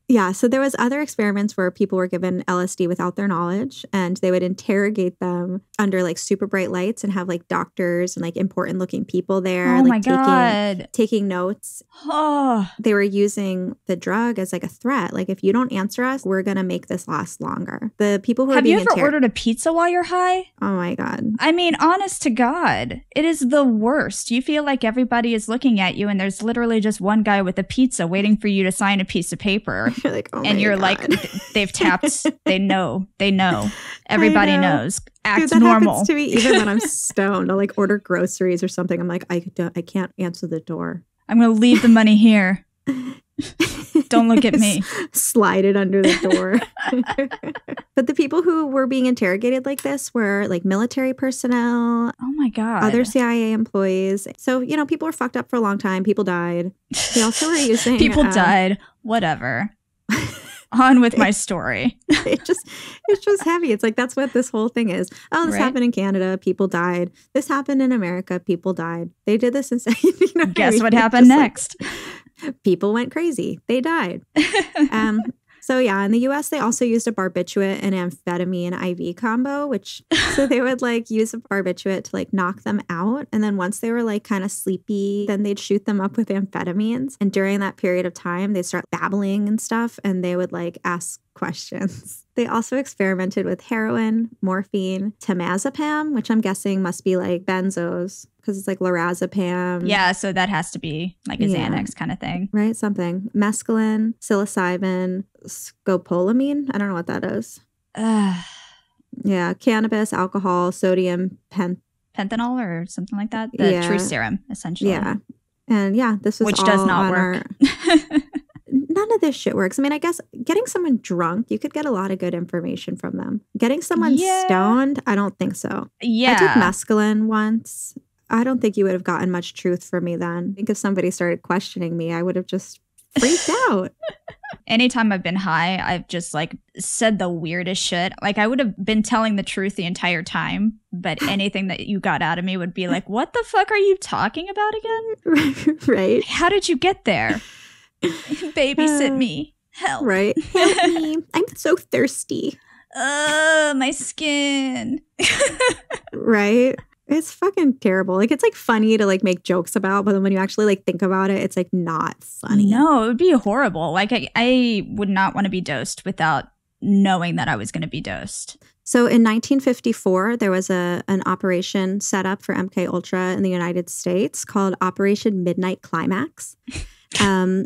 Yeah, so there was other experiments where people were given L S D without their knowledge, and they would interrogate them under like super bright lights and have like doctors and like important looking people there. Oh, like, my God. Taking, taking notes. Oh. They were using the drug as like a threat. Like, if you don't answer us, we're going to make this last longer. The people who have you ever ordered a pizza while you're high? Oh, my God. I mean, honest to God, it is the worst. You feel like everybody is looking at you and there's literally just one guy with a pizza waiting for you to sign a piece of paper. You're like, oh, and you're God. Like, they've tapped. They know. They know. Everybody know. knows. Act Dude, that normal. Happens to me even when I'm stoned. I'll like order groceries or something. I'm like, I, don't, I can't answer the door. I'm going to leave the money here. Don't look at me. Slide it under the door. But the people who were being interrogated like this were like military personnel. Oh, my God. Other C I A employees. So, you know, people were fucked up for a long time. People died. They also were using. People um, died. Whatever. On with my story. it just, it's just heavy. It's like, that's what this whole thing is. Oh, this right? happened in Canada. People died. This happened in America. People died. They did this in. You know what Guess I mean? what happened next? Like, people went crazy. They died. Um, so, yeah, in the U S, they also used a barbiturate and amphetamine I V combo, which so they would like use a barbiturate to like knock them out. And then once they were like kind of sleepy, then they'd shoot them up with amphetamines. And during that period of time, they'd start babbling and stuff, and they would like ask questions. They also experimented with heroin, morphine, temazepam, which I'm guessing must be like benzos because it's like lorazepam. Yeah, so that has to be like a yeah. Xanax kind of thing. Right, something. Mescaline, psilocybin, scopolamine. I don't know what that is. Uh, yeah, cannabis, alcohol, sodium, pen pentanol or something like that. The yeah. truth serum, essentially. Yeah. And yeah, this was Which all does not work. Our None of this shit works. I mean, I guess getting someone drunk, you could get a lot of good information from them. Getting someone yeah. stoned, I don't think so. Yeah. I took mescaline once. I don't think you would have gotten much truth from me then. I think if somebody started questioning me, I would have just freaked out. Anytime I've been high, I've just like said the weirdest shit. Like, I would have been telling the truth the entire time, but anything that you got out of me would be like, what the fuck are you talking about again? Right. How did you get there? Babysit uh, me. Help. Right. Help me. I'm so thirsty. Oh, uh, my skin. Right. It's fucking terrible. Like, it's like funny to like make jokes about, but then when you actually like think about it, it's like not funny. No, it would be horrible. Like, I, I would not want to be dosed without knowing that I was going to be dosed. So in nineteen fifty-four, there was a an operation set up for M K Ultra in the United States called Operation Midnight Climax. Um,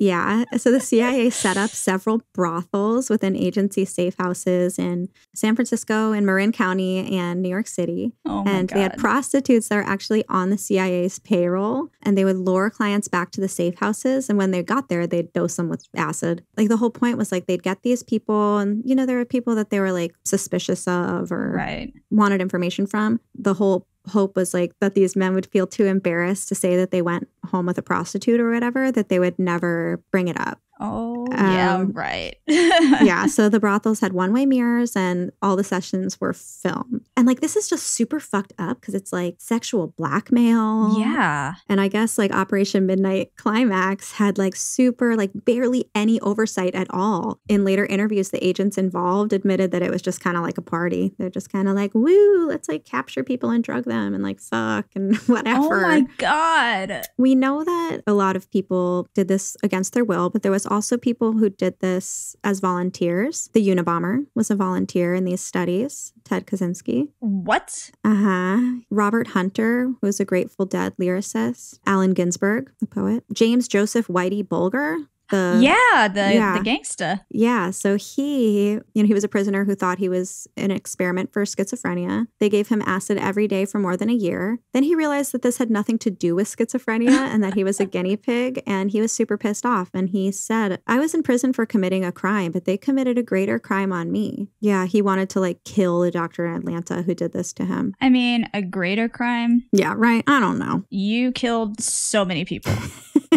yeah. So the C I A set up several brothels within agency safe houses in San Francisco and Marin County and New York City. Oh my and God. They had prostitutes that were actually on the C I A's payroll, and they would lure clients back to the safe houses. And when they got there, they'd dose them with acid. Like, the whole point was like, they'd get these people, and, you know, there were people that they were like suspicious of or right. wanted information from. The whole hope was like that these men would feel too embarrassed to say that they went home with a prostitute or whatever, that they would never bring it up. Oh, um, yeah, right. Yeah. So the brothels had one-way mirrors and all the sessions were filmed. And like, this is just super fucked up because it's like sexual blackmail. Yeah. And I guess like Operation Midnight Climax had like super, like barely any oversight at all. In later interviews, the agents involved admitted that it was just kind of like a party. They're just kind of like, woo, let's like capture people and drug them and like fuck and whatever. Oh my God. We know that a lot of people did this against their will, but there was also people who did this as volunteers. The Unabomber was a volunteer in these studies. Ted Kaczynski. What? Uh-huh. Robert Hunter, who was a Grateful Dead lyricist. Allen Ginsberg, the poet. James Joseph Whitey Bulger, The, yeah, the, yeah, the gangster. Yeah. So he, you know, he was a prisoner who thought he was an experiment for schizophrenia. They gave him acid every day for more than a year. Then he realized that this had nothing to do with schizophrenia and that he was a guinea pig, and he was super pissed off. And he said, I was in prison for committing a crime, but they committed a greater crime on me. Yeah. He wanted to like kill a doctor in Atlanta who did this to him. I mean, a greater crime? Yeah. Right. I don't know. You killed so many people.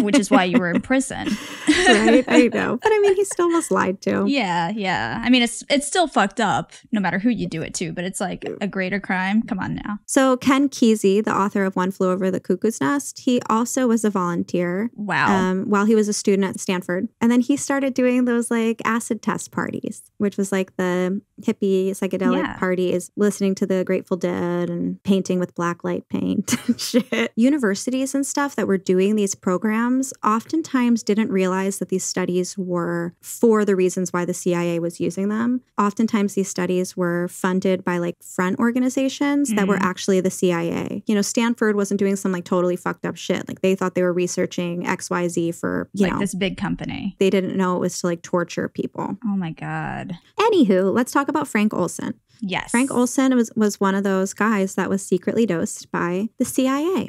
Which is why you were in prison. Right? I know. But I mean, he still was lied to. Yeah, yeah. I mean, it's it's still fucked up, no matter who you do it to, but it's like a greater crime. Come on now. So Ken Kesey, the author of One Flew Over the Cuckoo's Nest, he also was a volunteer. Wow. Um, while he was a student at Stanford. And then he started doing those like acid test parties, which was like the hippie psychedelic yeah. parties, listening to the Grateful Dead and painting with black light paint and shit. Universities and stuff that were doing these programs oftentimes didn't realize that these studies were for the reasons why the C I A was using them. Oftentimes these studies were funded by like front organizations mm. that were actually the C I A. You know, Stanford wasn't doing some like totally fucked up shit. Like they thought they were researching X Y Z for, you like know. This big company. They didn't know it was to like torture people. Oh my God. Anywho, let's talk about Frank Olson. Yes. Frank Olson was, was one of those guys that was secretly dosed by the C I A.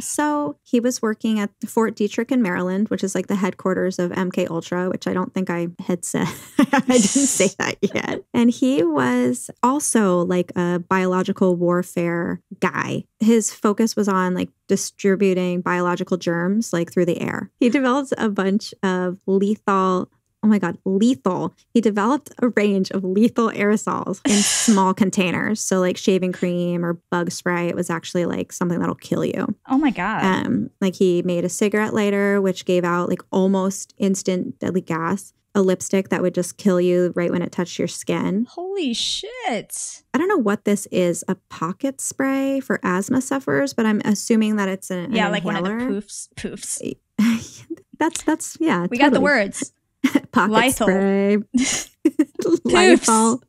So he was working at Fort Detrick in Maryland, which is like the headquarters of M K Ultra, which I don't think I had said. I didn't say that yet. And he was also like a biological warfare guy. His focus was on like distributing biological germs like through the air. He developed a bunch of lethal... Oh my God, lethal. He developed a range of lethal aerosols in small containers. So like shaving cream or bug spray, it was actually like something that'll kill you. Oh my God. Um, like he made a cigarette lighter, which gave out like almost instant deadly gas. A lipstick that would just kill you right when it touched your skin. Holy shit. I don't know what this is, a pocket spray for asthma sufferers, but I'm assuming that it's an Yeah, an like inhaler. One of the poofs. Poofs. that's, that's, yeah. We totally. got the words. Pocket Lysol. Spray. Lysol.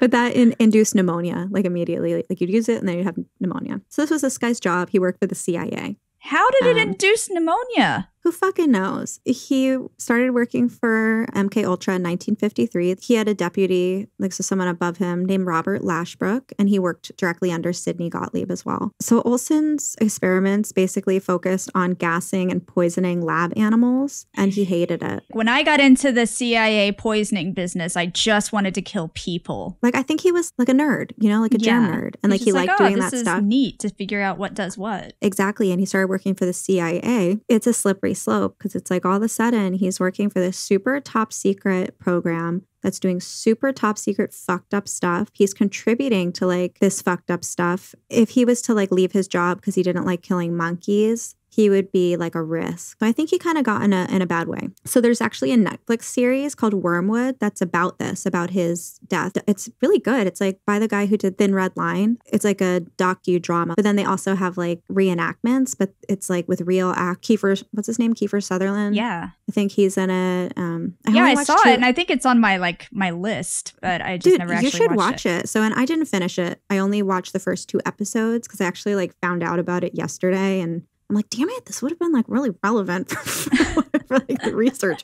But that in, induced pneumonia, like immediately. Like, like you'd use it and then you'd have pneumonia. So this was this guy's job. He worked for the C I A. How did um, it induce pneumonia? Who fucking knows? He started working for M K Ultra in nineteen fifty-three. He had a deputy, like so someone above him named Robert Lashbrook, and he worked directly under Sidney Gottlieb as well. So Olson's experiments basically focused on gassing and poisoning lab animals, and he hated it. When I got into the C I A poisoning business, I just wanted to kill people. Like I think he was like a nerd, you know, like a yeah. germ nerd, and He's like he liked like, oh, doing that stuff. This is neat to figure out what does what. Exactly, and he started working for the C I A. It's a slippery slope because it's like all of a sudden he's working for this super top secret program that's doing super top secret fucked up stuff. He's contributing to like this fucked up stuff. If he was to like leave his job because he didn't like killing monkeys, he would be like a risk. So I think he kind of got in a, in a bad way. So there's actually a Netflix series called Wormwood that's about this, about his death. It's really good. It's like by the guy who did Thin Red Line. It's like a docudrama, but then they also have like reenactments, but it's like with real act. Kiefer, what's his name? Kiefer Sutherland. Yeah. I think he's in it. Um, I yeah, I saw two. it and I think it's on my like my list, but I just Dude, never actually watched it. You should watch it. it. So, and I didn't finish it. I only watched the first two episodes because I actually like found out about it yesterday and I'm like, damn it, this would have been like really relevant for, for like the research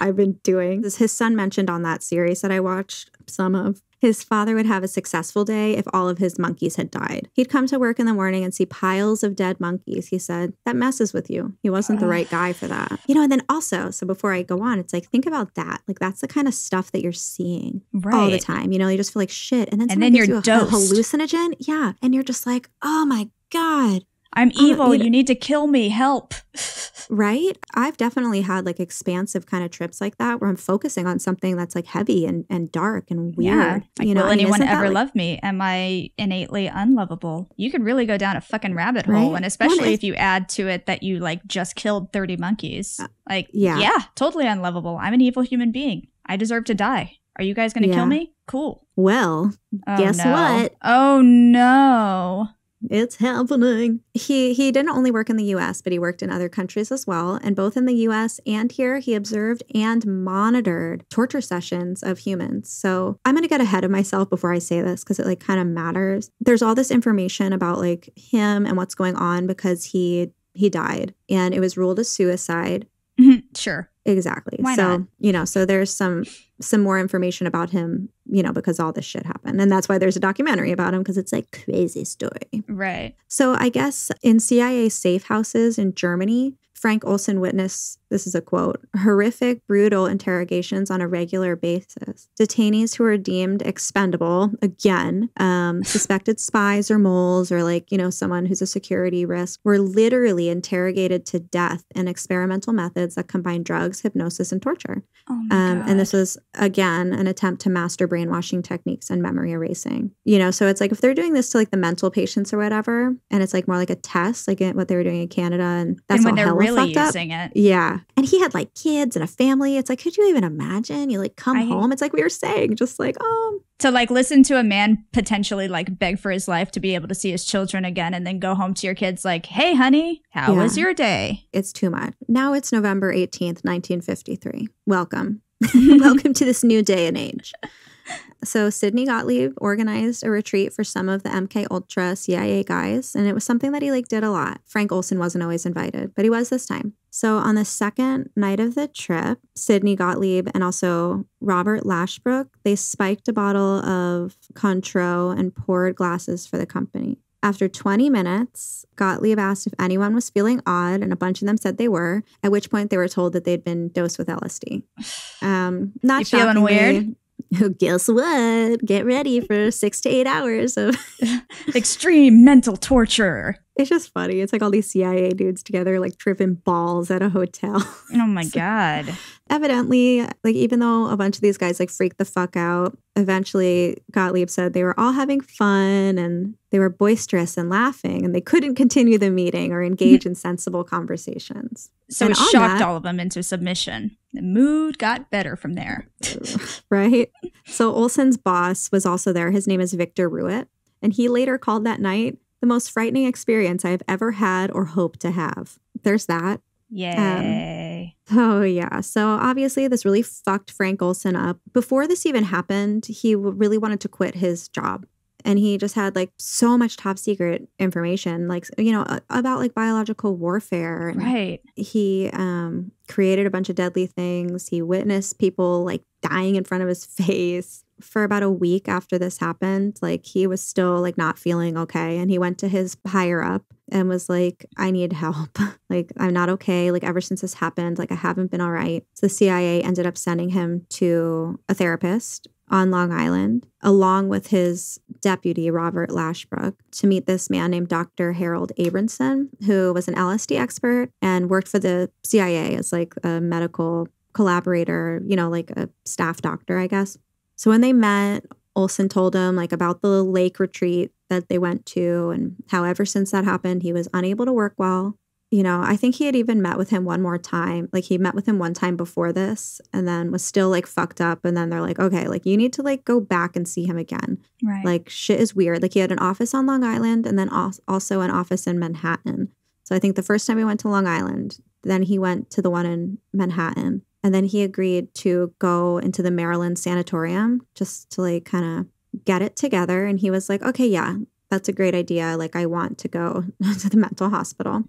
I've been doing. His son mentioned on that series that I watched some of. His father would have a successful day if all of his monkeys had died. He'd come to work in the morning and see piles of dead monkeys. He said, that messes with you. He wasn't the right guy for that. You know, and then also, so before I go on, it's like, think about that. Like, that's the kind of stuff that you're seeing right. all the time. You know, you just feel like shit. And then, and then you're you a dosed. hallucinogen. Yeah. And you're just like, oh my God. I'm evil. Um, you, know, you need to kill me. Help. Right? I've definitely had like expansive kind of trips like that where I'm focusing on something that's like heavy and, and dark and weird. Yeah. Like, you know, will I mean, anyone ever that, like, love me? Am I innately unlovable? You could really go down a fucking rabbit hole. Right? And especially well, if you add to it that you like just killed thirty monkeys. Like, yeah, yeah totally unlovable. I'm an evil human being. I deserve to die. Are you guys going to yeah. kill me? Cool. Well, oh, guess no. what? Oh, no. It's happening. He he didn't only work in the U S, but he worked in other countries as well. And both in the U S and here, he observed and monitored torture sessions of humans. So I'm going to get ahead of myself before I say this because it like kind of matters. There's all this information about like him and what's going on because he he died and it was ruled a suicide. Sure. Exactly. Why so, not? you know, so there's some some more information about him, you know, because all this shit happened. And that's why there's a documentary about him, because it's like crazy story. Right. So I guess in C I A safe houses in Germany, Frank Olson witnessed, this is a quote, horrific, brutal interrogations on a regular basis. Detainees who are deemed expendable, again, um, suspected spies or moles or like, you know, someone who's a security risk, were literally interrogated to death in experimental methods that combine drugs, hypnosis, and torture. Oh my um, God. And this was, again, an attempt to master brainwashing techniques and memory erasing. You know, so it's like if they're doing this to like the mental patients or whatever, and it's like more like a test, like what they were doing in Canada, and that's all hella really fucked using up. It. Yeah. And he had like kids and a family. It's like, could you even imagine? You like come I, home. It's like we were saying, just like, oh. To like listen to a man potentially like beg for his life to be able to see his children again, and then go home to your kids like, hey, honey, how yeah. was your day? It's too much. Now it's November eighteenth, nineteen fifty-three. Welcome. Welcome to this new day and age. So Sidney Gottlieb organized a retreat for some of the M K Ultra C I A guys, and it was something that he like did a lot. Frank Olson wasn't always invited, but he was this time. So on the second night of the trip, Sidney Gottlieb and also Robert Lashbrook, they spiked a bottle of Cointreau and poured glasses for the company. After twenty minutes, Gottlieb asked if anyone was feeling odd, and a bunch of them said they were, at which point they were told that they'd been dosed with L S D. Um, not feeling weird. Guess what? Get ready for six to eight hours of extreme mental torture. It's just funny. It's like all these C I A dudes together, like tripping balls at a hotel. Oh, my so, God. Evidently, like even though a bunch of these guys like freaked the fuck out, eventually Gottlieb said they were all having fun and they were boisterous and laughing, and they couldn't continue the meeting or engage in sensible conversations. So and it shocked that, all of them into submission. The mood got better from there. Right. So Olson's boss was also there. His name is Victor Ruett. And he later called that night the most frightening experience I've ever had or hope to have. There's that. Yay. Um, oh, yeah. So obviously this really fucked Frank Olson up. Before this even happened, he really wanted to quit his job. And he just had like so much top secret information, like, you know, about like biological warfare. And right. He um, created a bunch of deadly things. He witnessed people like dying in front of his face. For about a week after this happened, like he was still like not feeling okay. And he went to his higher up and was like, I need help. Like, I'm not okay. Like ever since this happened, like I haven't been all right. So the C I A ended up sending him to a therapist on Long Island, along with his deputy, Robert Lashbrook, to meet this man named Doctor Harold Abramson, who was an L S D expert and worked for the C I A as like a medical collaborator, you know, like a staff doctor, I guess. So when they met, Olson told him like about the lake retreat that they went to and how ever since that happened, he was unable to work well. You know, I think he had even met with him one more time. Like he met with him one time before this and then was still like fucked up. And then they're like, okay, like you need to like go back and see him again. Right. Like shit is weird. Like he had an office on Long Island and then also an office in Manhattan. So I think the first time he went to Long Island, then he went to the one in Manhattan. And then he agreed to go into the Maryland sanatorium just to like kind of get it together. And he was like, okay, yeah, that's a great idea. Like I want to go to the mental hospital.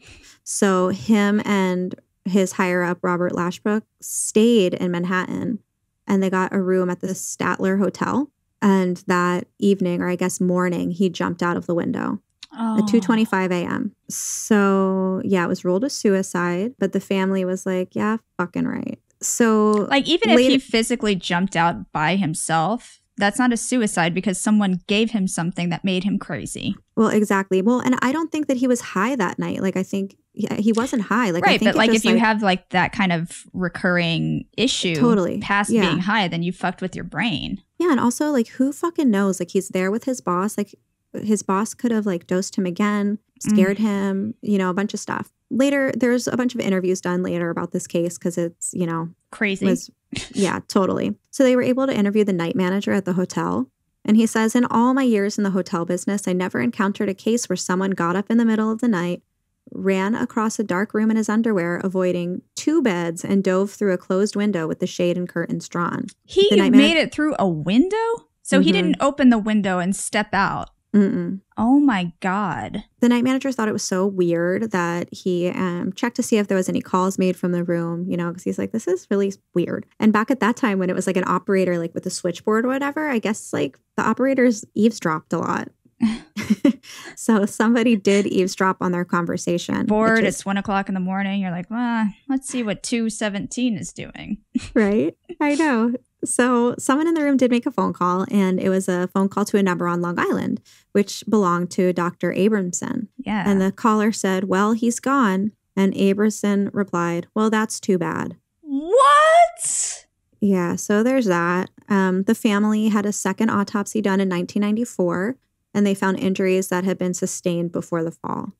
So him and his higher up, Robert Lashbrook, stayed in Manhattan and they got a room at the Statler Hotel. And that evening, or I guess morning, he jumped out of the window. Oh. At two twenty-five a m So yeah, it was ruled a suicide, but the family was like, yeah, fucking right. So like even if he physically jumped out by himself, that's not a suicide because someone gave him something that made him crazy. Well, exactly. Well, and I don't think that he was high that night. Like I think yeah, he wasn't high. Like, right. I think but like just, if you like, have like that kind of recurring issue totally. past yeah. being high, then you fucked with your brain. Yeah. And also like who fucking knows? Like he's there with his boss. Like his boss could have like dosed him again, scared mm. him, you know, a bunch of stuff. Later, there's a bunch of interviews done later about this case because it's, you know, crazy. Was, yeah, totally. So they were able to interview the night manager at the hotel. And he says, in all my years in the hotel business, I never encountered a case where someone got up in the middle of the night, ran across a dark room in his underwear, avoiding two beds, and dove through a closed window with the shade and curtains drawn. He made it through a window? So mm-hmm. he didn't open the window and step out. Mm-mm. Oh, my God. The night manager thought it was so weird that he um, checked to see if there was any calls made from the room, you know, because he's like, this is really weird. And back at that time when it was like an operator, like with a switchboard or whatever, I guess like the operators eavesdropped a lot. So somebody did eavesdrop on their conversation. Bored, is, it's one o'clock in the morning. You're like, ah, let's see what two seventeen is doing. Right? I know. So someone in the room did make a phone call, and it was a phone call to a number on Long Island, which belonged to Doctor Abramson. Yeah. And the caller said, well, he's gone. And Abramson replied, well, that's too bad. What? Yeah. So there's that. Um, the family had a second autopsy done in nineteen ninety-four, and they found injuries that had been sustained before the fall.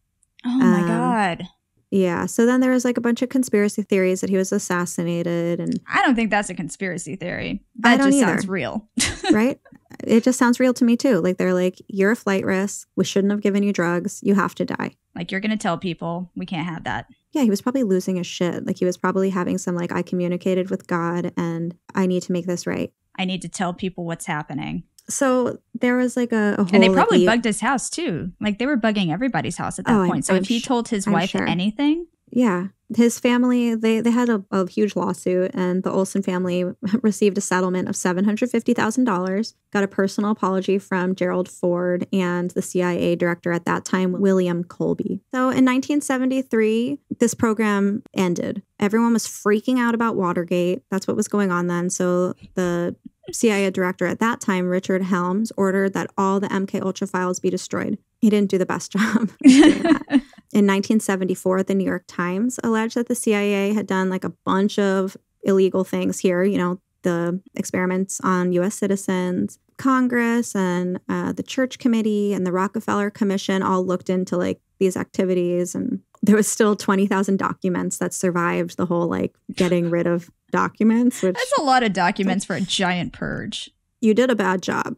Oh, my um, God. Yeah. So then there was like a bunch of conspiracy theories that he was assassinated. And I don't think that's a conspiracy theory. That just either. sounds real. Right? It just sounds real to me, too. Like they're like, you're a flight risk. We shouldn't have given you drugs. You have to die. Like you're going to tell people we can't have that. Yeah. He was probably losing his shit. Like he was probably having some like, I communicated with God and I need to make this right. I need to tell people what's happening. So there was like a, a whole... And they probably like, bugged his house too. Like they were bugging everybody's house at that oh, point. I'm, so I'm if he told his I'm wife sure. anything... Yeah. His family, they, they had a, a huge lawsuit, and the Olsen family received a settlement of seven hundred fifty thousand dollars, got a personal apology from Gerald Ford and the C I A director at that time, William Colby. So in nineteen seventy-three, this program ended. Everyone was freaking out about Watergate. That's what was going on then. So the... C I A director at that time, Richard Helms, ordered that all the M K Ultra files be destroyed. He didn't do the best job. In nineteen seventy-four, the New York Times alleged that the C I A had done like a bunch of illegal things here, you know, the experiments on U S citizens. Congress and uh, the Church Committee and the Rockefeller Commission all looked into like these activities, and there was still twenty thousand documents that survived the whole like getting rid of documents. Which, that's a lot of documents for a giant purge. You did a bad job.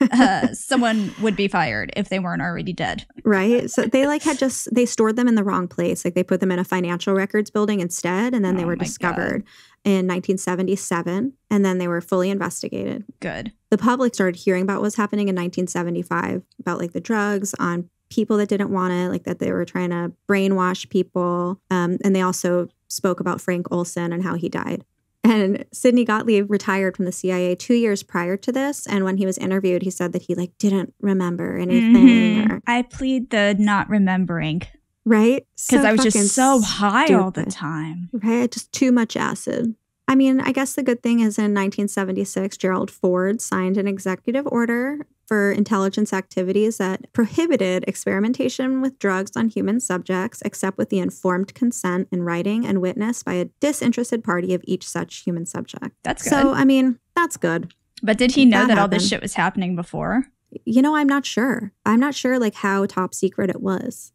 uh, someone would be fired if they weren't already dead. Right. So they like had just, they stored them in the wrong place. Like they put them in a financial records building instead, and then oh they were discovered God. in nineteen seventy-seven, and then they were fully investigated. Good. The public started hearing about what was happening in nineteen seventy-five, about like the drugs on people that didn't want it, like that they were trying to brainwash people. Um, and they also spoke about Frank Olson and how he died. And Sidney Gottlieb retired from the C I A two years prior to this. And when he was interviewed, he said that he like didn't remember anything. Mm-hmm. or, I plead the not remembering. Right? Because so I was just so high stupid. all the time. Right? Just too much acid. I mean, I guess the good thing is in nineteen seventy-six, Gerald Ford signed an executive order for intelligence activities that prohibited experimentation with drugs on human subjects except with the informed consent in writing and witness by a disinterested party of each such human subject. That's good. So, I mean, that's good. But did he know that, that all this shit was happening before? You know, I'm not sure. I'm not sure, like, how top secret it was.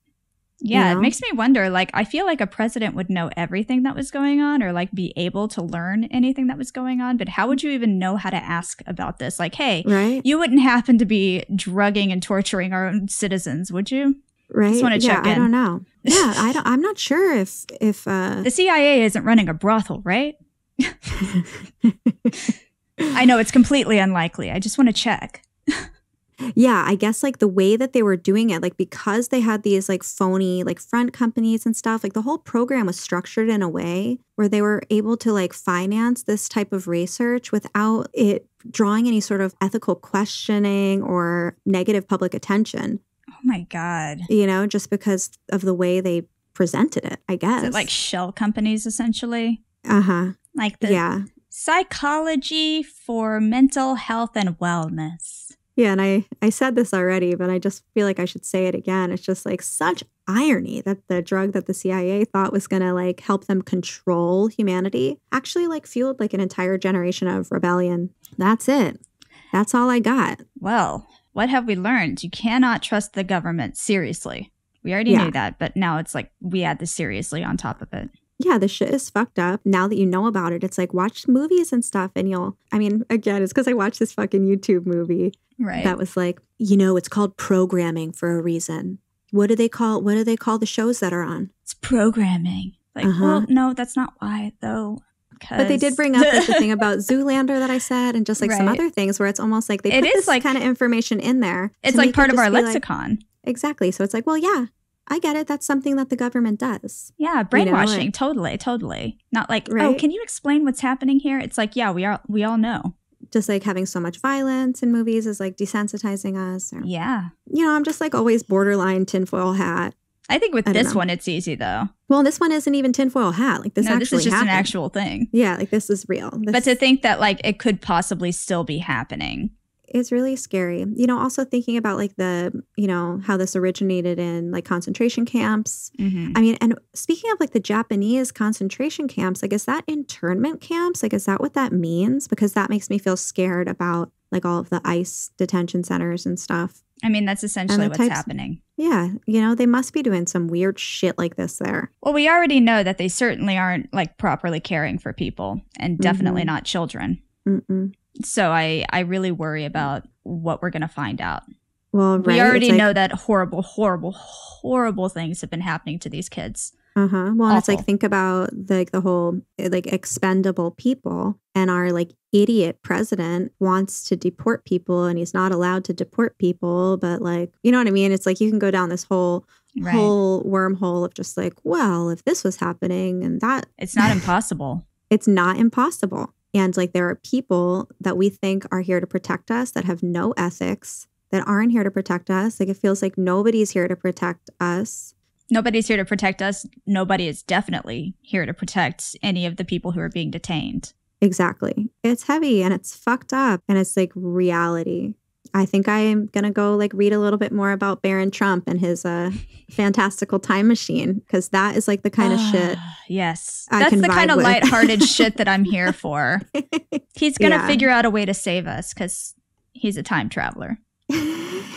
Yeah, you know? It makes me wonder, like, I feel like a president would know everything that was going on or, like, be able to learn anything that was going on. But how would you even know how to ask about this? Like, hey, right? You wouldn't happen to be drugging and torturing our own citizens, would you? Right. Just want to yeah, check in. I don't know. Yeah, I don't, I'm not sure if... if uh... The C I A isn't running a brothel, right? I know it's completely unlikely. I just want to check. Yeah, I guess like the way that they were doing it, like because they had these like phony like front companies and stuff, like the whole program was structured in a way where they were able to like finance this type of research without it drawing any sort of ethical questioning or negative public attention. Oh, my God. You know, just because of the way they presented it, I guess. Is it like shell companies, essentially? Uh-huh. Like the yeah. psychology for mental health and wellness. Yeah, and I, I said this already, but I just feel like I should say it again. It's just like such irony that the drug that the C I A thought was going to like help them control humanity actually like fueled like an entire generation of rebellion. That's it. That's all I got. Well, what have we learned? You cannot trust the government. Seriously. We already yeah. knew that, but now it's like we add the seriously on top of it. Yeah, this shit is fucked up. Now that you know about it, it's like watch movies and stuff and you'll, I mean, again, it's because I watched this fucking YouTube movie. Right. That was like, you know, it's called programming for a reason. What do they call, what do they call the shows that are on? It's programming. Like, uh-huh. Well, no, that's not why though. But they did bring up like, the thing about Zoolander that I said and just like right. some other things where it's almost like they put it is this like, kind of information in there. It's like part it of our lexicon. Like, exactly. So it's like, well, yeah, I get it. That's something that the government does. Yeah, brainwashing. You know, like, totally, totally. Not like, right? Oh, can you explain what's happening here? It's like, yeah, we are. We all know. Just like having so much violence in movies is like desensitizing us. Or, yeah. You know, I'm just like always borderline tinfoil hat. I think with I this one, it's easy, though. Well, this one isn't even tinfoil hat. Like this no, actually this is just happened. An actual thing. Yeah, like this is real. This but to think that like it could possibly still be happening. It's really scary. You know, also thinking about like the, you know, how this originated in like concentration camps. Mm-hmm. I mean, and speaking of like the Japanese concentration camps, like is that internment camps? Like, is that what that means? Because that makes me feel scared about like all of the ICE detention centers and stuff. I mean, that's essentially what's types, happening. Yeah. You know, they must be doing some weird shit like this there. Well, we already know that they certainly aren't like properly caring for people and definitely mm-hmm. not children. Mm-mm. So I, I really worry about what we're going to find out. Well, right, we already like, know that horrible, horrible, horrible things have been happening to these kids. Uh-huh. Well, it's like think about like the whole like expendable people, and our like idiot president wants to deport people and he's not allowed to deport people. But like, you know what I mean? It's like you can go down this whole right. whole wormhole of just like, well, if this was happening and that. It's not impossible. It's not impossible. And like there are people that we think are here to protect us that have no ethics, that aren't here to protect us. Like it feels like nobody's here to protect us. Nobody's here to protect us. Nobody is definitely here to protect any of the people who are being detained. Exactly. It's heavy and it's fucked up and it's like reality. I think I'm going to go like read a little bit more about Baron Trump and his uh, fantastical time machine, because that is like the kind of shit. Yes. I That's can the kind of with. lighthearted shit that I'm here for. He's going to yeah. figure out a way to save us because he's a time traveler.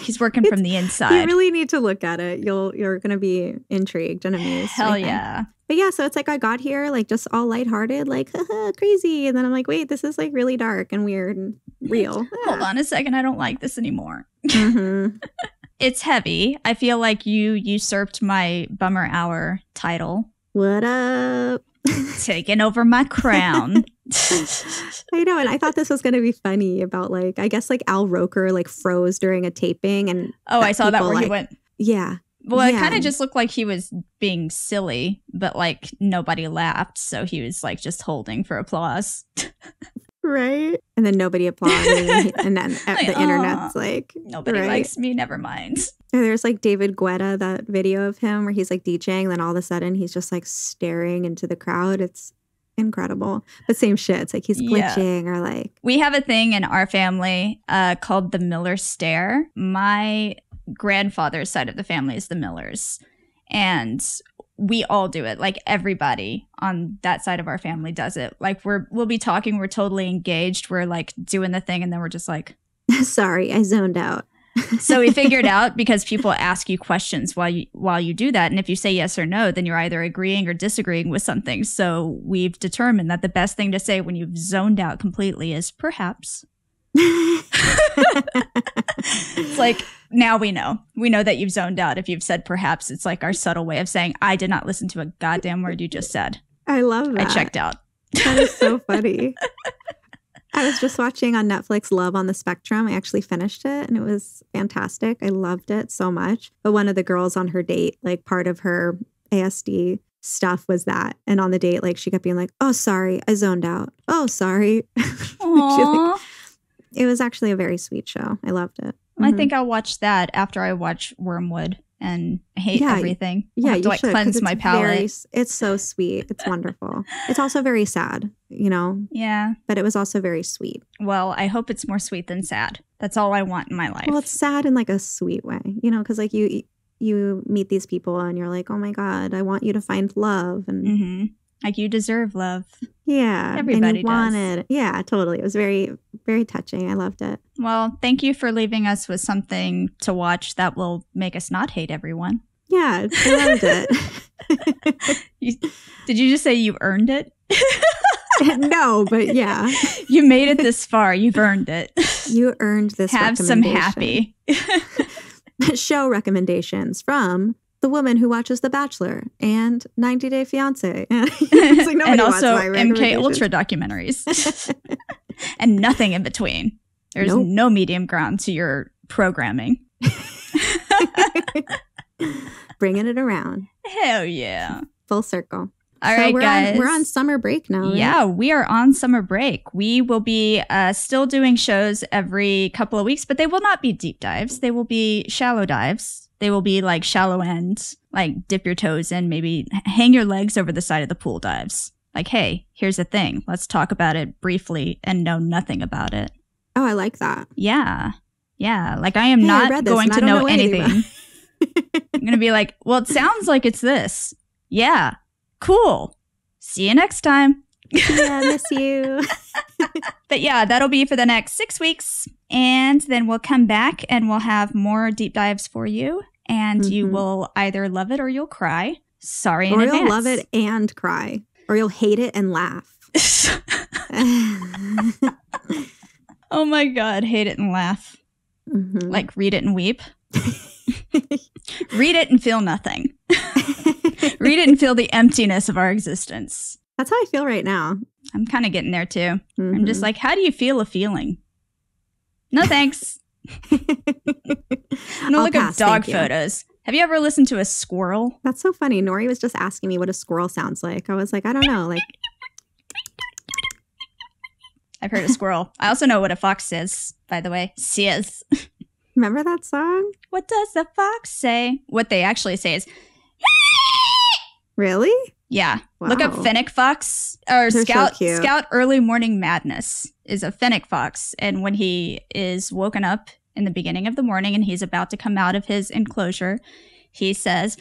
He's working from it's, the inside. You really need to look at it. You'll, you're going to be intrigued and amazed. Hell yeah. But yeah, so it's like I got here like just all lighthearted, like crazy. And then I'm like, wait, this is like really dark and weird and real. Yeah. Hold on a second. I don't like this anymore. Mm-hmm. It's heavy. I feel like you usurped my bummer hour title. What up? Taking over my crown. I know, and I thought this was going to be funny about like, I guess like Al Roker like froze during a taping and oh, I saw that where like, he went. Yeah. Well, yeah. It kind of just looked like he was being silly, but like nobody laughed, so he was like just holding for applause. Right? And then nobody applauded, and, he, and then like, the internet's like, nobody right? likes me, never mind. And there's like David Guetta, that video of him where he's like DJing, then all of a sudden he's just like staring into the crowd. It's incredible. But same shit. It's like he's glitching yeah. or like. We have a thing in our family uh, called the Miller Stare. My grandfather's side of the family is the Millers. And we all do it. Like everybody on that side of our family does it. Like we're we'll be talking, we're totally engaged, we're like doing the thing, and then we're just like, sorry, I zoned out. So we figured out, because people ask you questions while you while you do that, and if you say yes or no, then you're either agreeing or disagreeing with something. So we've determined that the best thing to say when you've zoned out completely is perhaps. It's like, now we know. We know that you've zoned out if you've said perhaps. It's like our subtle way of saying, I did not listen to a goddamn word you just said. I love that. I checked out. That is so funny. I was just watching on Netflix Love on the Spectrum. I actually finished it and it was fantastic. I loved it so much. But one of the girls on her date, like part of her A S D stuff was that. And on the date, like she kept being like, oh, sorry, I zoned out. Oh, sorry. Aww. It was actually a very sweet show. I loved it. Mm-hmm. I think I'll watch that after I watch Wormwood and hate yeah, everything. I'll yeah, have to, you like, should, cleanse my palate. Very, it's so sweet. It's wonderful. It's also very sad, you know? Yeah. But it was also very sweet. Well, I hope it's more sweet than sad. That's all I want in my life. Well, it's sad in like a sweet way, you know, because like you, you meet these people and you're like, oh my God, I want you to find love. And mm-hmm. Like, you deserve love. Yeah. Everybody wanted. Yeah, totally. It was very, very touching. I loved it. Well, thank you for leaving us with something to watch that will make us not hate everyone. Yeah, I loved it. You, did you just say you earned it? No, but yeah. You made it this far. You've earned it. You earned this recommendation. Have some happy. Show recommendations from the woman who watches The Bachelor and ninety day fiance. And, like, and also M K Ultra documentaries. And nothing in between. There's nope. no medium ground to your programming. Bringing it around. Hell yeah. Full circle. All so right, we're guys. On, we're on summer break now. Right? Yeah, we are on summer break. We will be uh, still doing shows every couple of weeks, but they will not be deep dives. They will be shallow dives. They will be like shallow end, like dip your toes in, maybe hang your legs over the side of the pool dives. Like, hey, here's the thing. Let's talk about it briefly and know nothing about it. Oh, I like that. Yeah. Yeah. Like, I am hey, not I going to know, know anything. I'm going to be like, well, it sounds like it's this. Yeah. Cool. See you next time. Yeah, miss you. But yeah, that'll be for the next six weeks. And then we'll come back and we'll have more deep dives for you. And mm-hmm. you will either love it or you'll cry. Sorry in advance. Or you'll love it and cry. Or you'll hate it and laugh. Oh my God, hate it and laugh. Mm-hmm. Like read it and weep. Read it and feel nothing. Read it and feel the emptiness of our existence. That's how I feel right now. I'm kind of getting there too. Mm-hmm. I'm just like, how do you feel a feeling? No thanks. I'm gonna I'll look pass, up dog photos. Have you ever listened to a squirrel? That's so funny. Nori was just asking me what a squirrel sounds like. I was like, I don't know. Like, I've heard a squirrel. I also know what a fox is, by the way. Says. Remember that song? What does the fox say? What they actually say is, really? Yeah. Wow. Look up Fennec Fox or They're Scout. So Scout Early Morning Madness is a Fennec Fox. And when he is woken up in the beginning of the morning and he's about to come out of his enclosure, he says,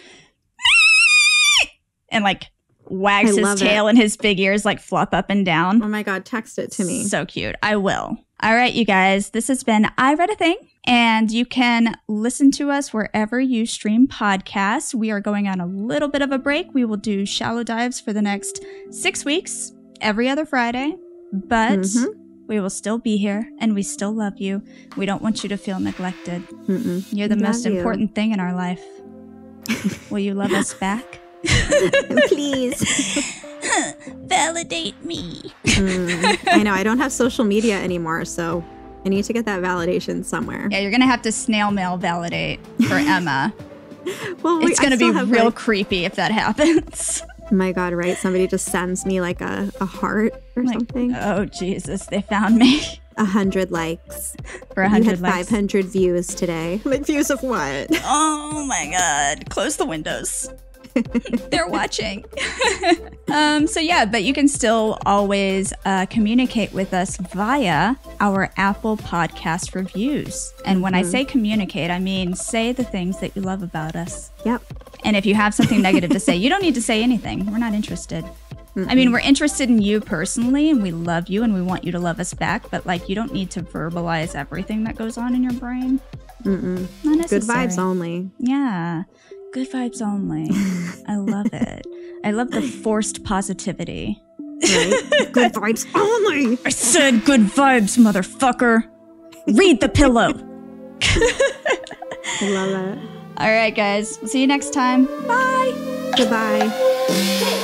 and like, wags his tail it. And his big ears like flop up and down. Oh my God, text it to me. So cute. I will. All right, you guys, this has been I Read a Thing, and you can listen to us wherever you stream podcasts. We are going on a little bit of a break. We will do shallow dives for the next six weeks, every other Friday, but mm-hmm. we will still be here, and we still love you. We don't want you to feel neglected. Mm-mm. You're the love most you. important thing in our life. Will you love us back? Please validate me. mm, I know I don't have social media anymore, so I need to get that validation somewhere. Yeah, you're gonna have to snail mail validate for Emma. Well, wait, it's gonna be have, real like, creepy if that happens. My God, right? Somebody just sends me like a, a heart or like, something. Oh Jesus, they found me. A hundred likes. For a hundred likes. Five hundred views today. Like views of what? Oh my God! Close the windows. They're watching. um, so yeah, but you can still always uh, communicate with us via our Apple Podcast reviews. And mm-hmm. when I say communicate, I mean say the things that you love about us. Yep. And if you have something negative to say, you don't need to say anything. We're not interested. Mm-mm. I mean, we're interested in you personally, and we love you, and we want you to love us back. But like, you don't need to verbalize everything that goes on in your brain. Mm-mm. Not necessary. Good vibes only. Yeah. Good vibes only. I love it. I love the forced positivity. Right? Good vibes only. I said good vibes, motherfucker. Read the pillow. I love it. All right, guys. We'll see you next time. Bye. Goodbye.